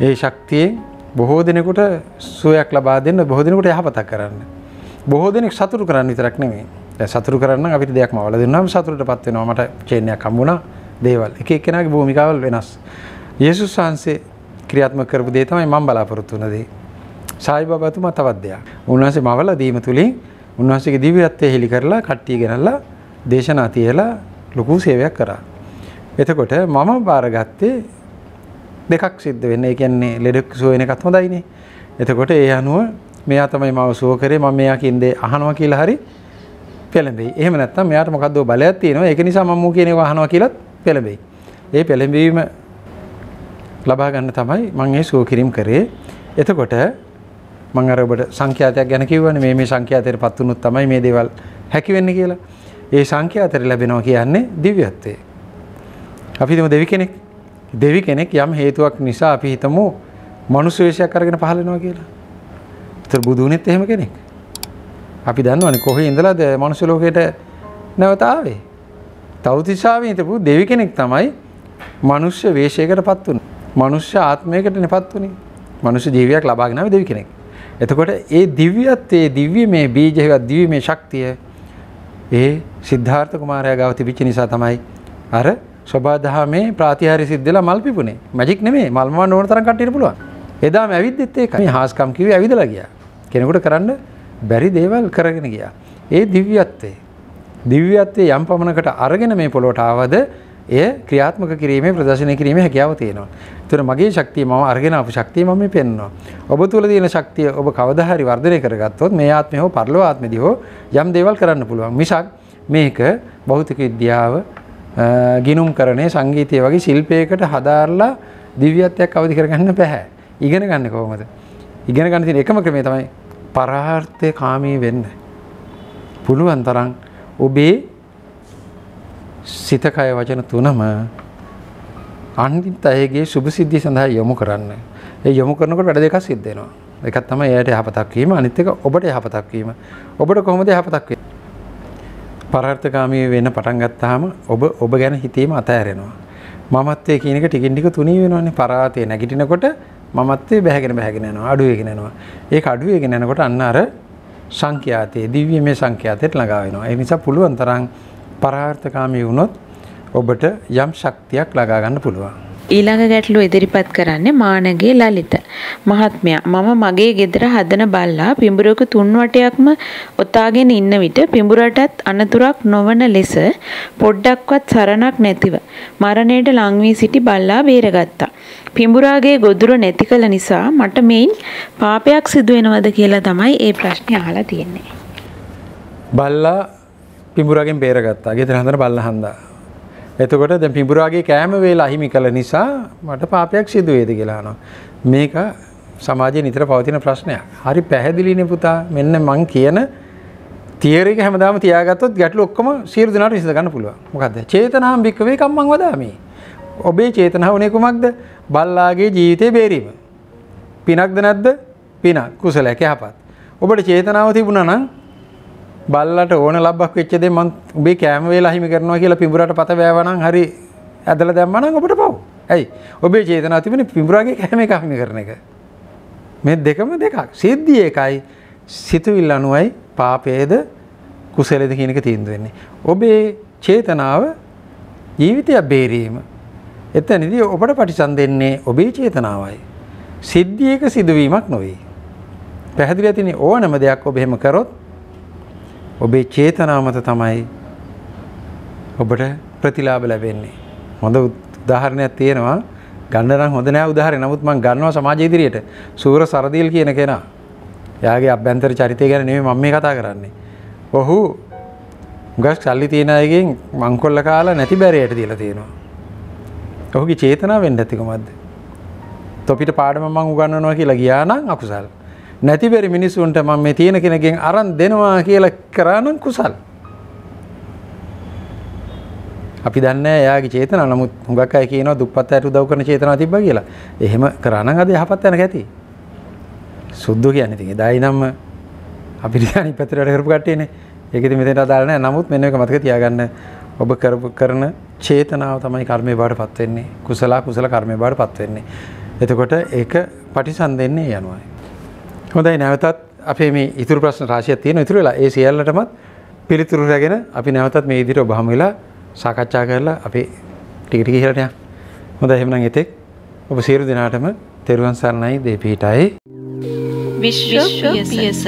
ඒ ශක්තියෙන් බොහෝ දිනෙකට සුවයක් ලබා දෙන්න, බොහෝ දිනෙකට යහපතක් කරන්න, බොහෝ දිනෙක සතුටු කරන්න විතරක් නෙමෙයි. දැන් සතුටු කරන්න නම් අපිට දෙයක්ම අවල දෙන්නාම සතුටටපත් වෙනවා. මට චේන් එකක් හම්බුණා, දේවල් එක එක්කෙනාගේ භූමිකාවල් වෙනස්. යේසුස් වහන්සේ ක්‍රියාත්මක කරපු දේ තමයි මම බලාපොරොත්තු වුණ දේ. සායි බබතුමා තවත් දෙයක්. උන්වහන්සේ මවලා දීම තුලින් උන්වහන්සේගේ දිව්‍යත්වය හෙළි කරලා කට්ටිය ගෙනල්ලා දේශනා තියලා ලොකු සේවයක් කරා. එතකොට මම බාරගත්තේ දෙකක් සිද්ධ වෙන්න. ඒ කියන්නේ ලෙඩෙක් සුව වෙන එකත් හොඳයිනේ. එතකොට ඒ අනුව මෙයා තමයි මාව සුව කරේ. මම මෙයා කියන දේ අහනවා කියලා හරි පෙළඹෙයි. එහෙම නැත්නම් මෙයාට මොකද්දෝ බලයක් තියෙනවා. ඒක නිසා මම මූ කියන ඒවා අහනවා කියලාත් පෙළඹෙයි. ඒ පෙළඹීම ලබා ගන්න තමයි මම ඒ සුව කිරීම කරේ. එතකොට මම අර ඔබට සංඛ්‍යාතයක් ගැන කිව්වනේ. මේ මේ සංඛ්‍යාතයටපත් වුණොත් තමයි මේ දේවල් හැකි වෙන්නේ කියලා. ඒ සංඛ්‍යාතයට ලැබෙනවා කියන්නේ දිව්‍යත්වය. අපි හිතමු දෙවි කෙනෙක් දෙවි කෙනෙක් යම් හේතුවක් නිසා අපි හිතමු මනුෂ්‍ය වේශයක් අරගෙන පහළ වෙනවා කියලා. ඒතර බුදුනෙත් එහෙම කෙනෙක්. අපි දන්නවනේ කොහේ ඉඳලාද මනුෂ්‍ය ලෝකයට නැවත ආවේ. තවතිසාවේ හිටපු දෙවි කෙනෙක් තමයි මනුෂ්‍ය වේශයකටපත් වුනේ. මනුෂ්‍ය ආත්මයකටපත් වුනේ. මනුෂ්‍ය ජීවියක් ලබාගෙන ආවේ දෙවි කෙනෙක්. එතකොට ඒ දිව්‍යත්වයේ දිව්‍යමය බීජයක දිව්‍යමය ශක්තිය ඒ සිද්ධාර්ථ කුමාරයා ගාව තිබිච්ච නිසා තමයි අර සබදාහමේ ප්‍රාතිහාර්ය සිද්දෙලා මල් පිපුණේ. මැජික් නෙමෙයි. මල් මවන්න ඕන තරම් කට්ටියට පුළුවන්. එදාම ඇවිද්දෙත් ඒකයි. මේ හාස්කම් කිව්වේ ඇවිදලා ගියා. කෙනෙකුට කරන්න බැරි දේවල් කරගෙන ගියා. ඒ දිව්‍යත්වයේ දිව්‍යත්වයේ යම් පමණකට අරගෙන මේ පොළොට ආවද එය ක්‍රියාත්මක කිරීමේ ප්‍රදර්ශනය කිරීමේ හැකියාව තියෙනවා. ඒතර මගේ ශක්තිය මම අරගෙන ආපු ශක්තිය මම මේ පෙන්නනවා. ඔබ තුල තියෙන ශක්තිය ඔබ කවදා හරි වර්ධනය කරගත්තොත් මේ ආත්මේ හෝ පරලෝ ආත්මෙදී හෝ යම් දේවල් කරන්න පුළුවන්. මිසක් මේක භෞතික විද්‍යාව ගිනුම් කරන්නේ සංගීතය වගේ ශිල්පයකට හදාarලා දිව්‍යත්වයක් අවදි කරගන්න බෑ. ඉගෙන ගන්න කොහොමද? ඉගෙන ගන්න තියෙන එකම ක්‍රමය තමයි පරාර්ථේ කාමී වෙන්න. පුළුවන් තරම් ඔබේ සිත කය වචන තුනම අනිත් අයගේ සුභසිද්ධිය සඳහා යොමු කරන්න. ඒ යොමු කරනකොට වැඩ දෙකක් සිද්ධ වෙනවා. එකක් තමයි එයාට යහපතක් වීම, අනිත් එක ඔබට යහපතක් වීම. ඔබට කොහොමද යහපතක් වෙන්නේ? පරාර්ථකාමී වෙන්න පටන් ගත්තාම ඔබ ඔබ ගැන හිතීම අතහැරෙනවා. මමත්වයේ කියන එක ටිකින් ටික තුනී වෙනවානේ. පරාර්ථය නැගිටිනකොට මමත්වයේ බැහැගෙන බැහැගෙන යනවා, අඩු වෙගෙන යනවා. ඒක අඩු වෙගෙන යනකොට අන්න අර සංඛ්‍යාතයේ දිව්‍යමය සංඛ්‍යාතයට ළඟා වෙනවා. ඒ නිසා පුළුවන් තරම් පරාර්ථකාමී වුණොත් ඔබට යම් ශක්තියක් ළඟා ගන්න පුළුවන්. ඊළඟ ගැටලුව ඉදිරිපත් කරන්නේ මානගේ ලලිත මහත්මයා. මම මගේ ගෙදර හදන බල්ලා පිඹුරක තුන් වටයක්ම ඔතාගෙන ඉන්න විට පිඹුරටත් අනතුරක් නොවන ලෙස පොඩ්ඩක්වත් සරණක් නැතිව මරණයට ලං වී සිටි බල්ලා බේරගත්තා. පිඹුරාගේ ගොදුර නැති කල නිසා මට මේන් පාපයක් සිදු වෙනවද කියලා තමයි මේ ප්‍රශ්නේ අහලා තියෙන්නේ. බල්ලා පිඹුරගෙන් බේරගත්තා. ගෙදර හදන බල්ලා හන්දා. එතකොට දැන් පිඹුරාගේ කෑම වේල අහිමි කළ නිසා මට පාපයක් සිදු වේද කියලා අහනවා. මේක සමාජයේ නිතර පවතින ප්‍රශ්නයක්. හරි පැහැදිලිනේ පුතා. මෙන්න මං කියන තියරි එක හැමදාම තියාගත්තොත් ගැටලු ඔක්කොම සියලු දෙනාට විසඳ ගන්න පුළුවන්. මොකද්ද? චේතනාම් වික්කවේ කම්මං වදාමි. ඔබේ චේතනාව උනේ කුමක්ද? බල්ලාගේ ජීවිතේ බේරීම. පිනක්ද නැද්ද? පිනක්. කුසලයක්, යහපත්. ඔබට චේතනාව තිබුණා නම් බල්ලට ඕන ලබ්බක් වෙච්ච දේ මං ඔබේ කෑම වේලා හිමි කරනවා කියලා පිඹුරාට පත වැවනම් හරි ඇදලා දැම්මා නම් ඔබට පව්. ඇයි? ඔබේ චේතනාව තිබුණේ පිඹුරාගේ කෑම එක හිමි කරන එක. මේ දෙකම දෙකක්. සිද්ධිය එකයි, සිතුවිල්ල අනුවයි පාපයේද කුසලයේද කියන එක තීන්දුව වෙන්නේ. ඔබේ චේතනාව ජීවිතය බේරීම. එතනදී ඔබට ප්‍රතිසන් දෙන්නේ ඔබේ චේතනාවයි. සිද්ධිය එක සිදුවීමක් නොවේ. පැහැදිලි ඇතිනේ? ඕනම දෙයක් ඔබ එහෙම කරොත් ඔබේ චේතනාව මත තමයි ඔබට ප්‍රතිලාභ ලැබෙන්නේ. හොඳ උදාහරණයක් තියෙනවා. ගන්න නම් හොඳ නෑ උදාහරණය. නමුත් මම ගන්නවා සමාජ ඉදිරියට. සූර සරදීල් කියන කෙනා. එයාගේ අභ්‍යන්තර චරිතය ගැන නෙමෙයි මම මේ කතා කරන්නේ. ඔහු ගස් සල්ලි තියෙන අයගෙන් මංකොල්ල කාලා නැති බැරයට දීලා තියෙනවා. ඔහුගේ චේතනාව වෙන්නේ නැති කොහොමද? තොපිට පාඩම මම උගන්වනවා කියලා ගියා නම් අකුසල්. නැති බැරි මිනිසුන්ට මම මේ තියෙන කෙනගෙන් අරන් දෙනවා කියලා කරා නම් කුසල්. අපි දන්නේ එයාගේ චේතනාව. නමුත් හුඟක් අය කියනවා දුප්පත් අයට උදව් කරන චේතනාව තිබ්බා කියලා. එහෙම කරා නම් අද යහපත් යන කැති. සුද්ධු කියන්නේ ඉතින් එදායි නම් අපි ඩිගානි පැත්තට කරපු කට්ටියනේ. ඒක ඉතින් මෙතනට අදාළ නැහැ. නමුත් මෙන්න මේක මතක තියාගන්න. ඔබ කරපු කරන චේතනාව තමයි කර්මයේ බාටපත් වෙන්නේ. කුසල කුසල කර්මයේ බාටපත් වෙන්නේ. එතකොට ඒක පටිසන්දෙන්නේ යනවායි. හොඳයි, නැවතත් අපේ මේ ඉතුරු ප්‍රශ්න රාශියක් තියෙනවා. ඉතුරු වෙලා ඒ සියල්ලටමත් පිළිතුරු හොයාගෙන අපි නැවතත් මේ විදිහට ඔබ හමු වෙලා සාකච්ඡා කරලා අපි ටික ටික ඉහළට යමු. හොඳයි, එහෙනම් එතෙක් ඔබ සියලු දෙනාටම තෙරුවන් සරණයි. දෙපිටයි විශ්ව පියස.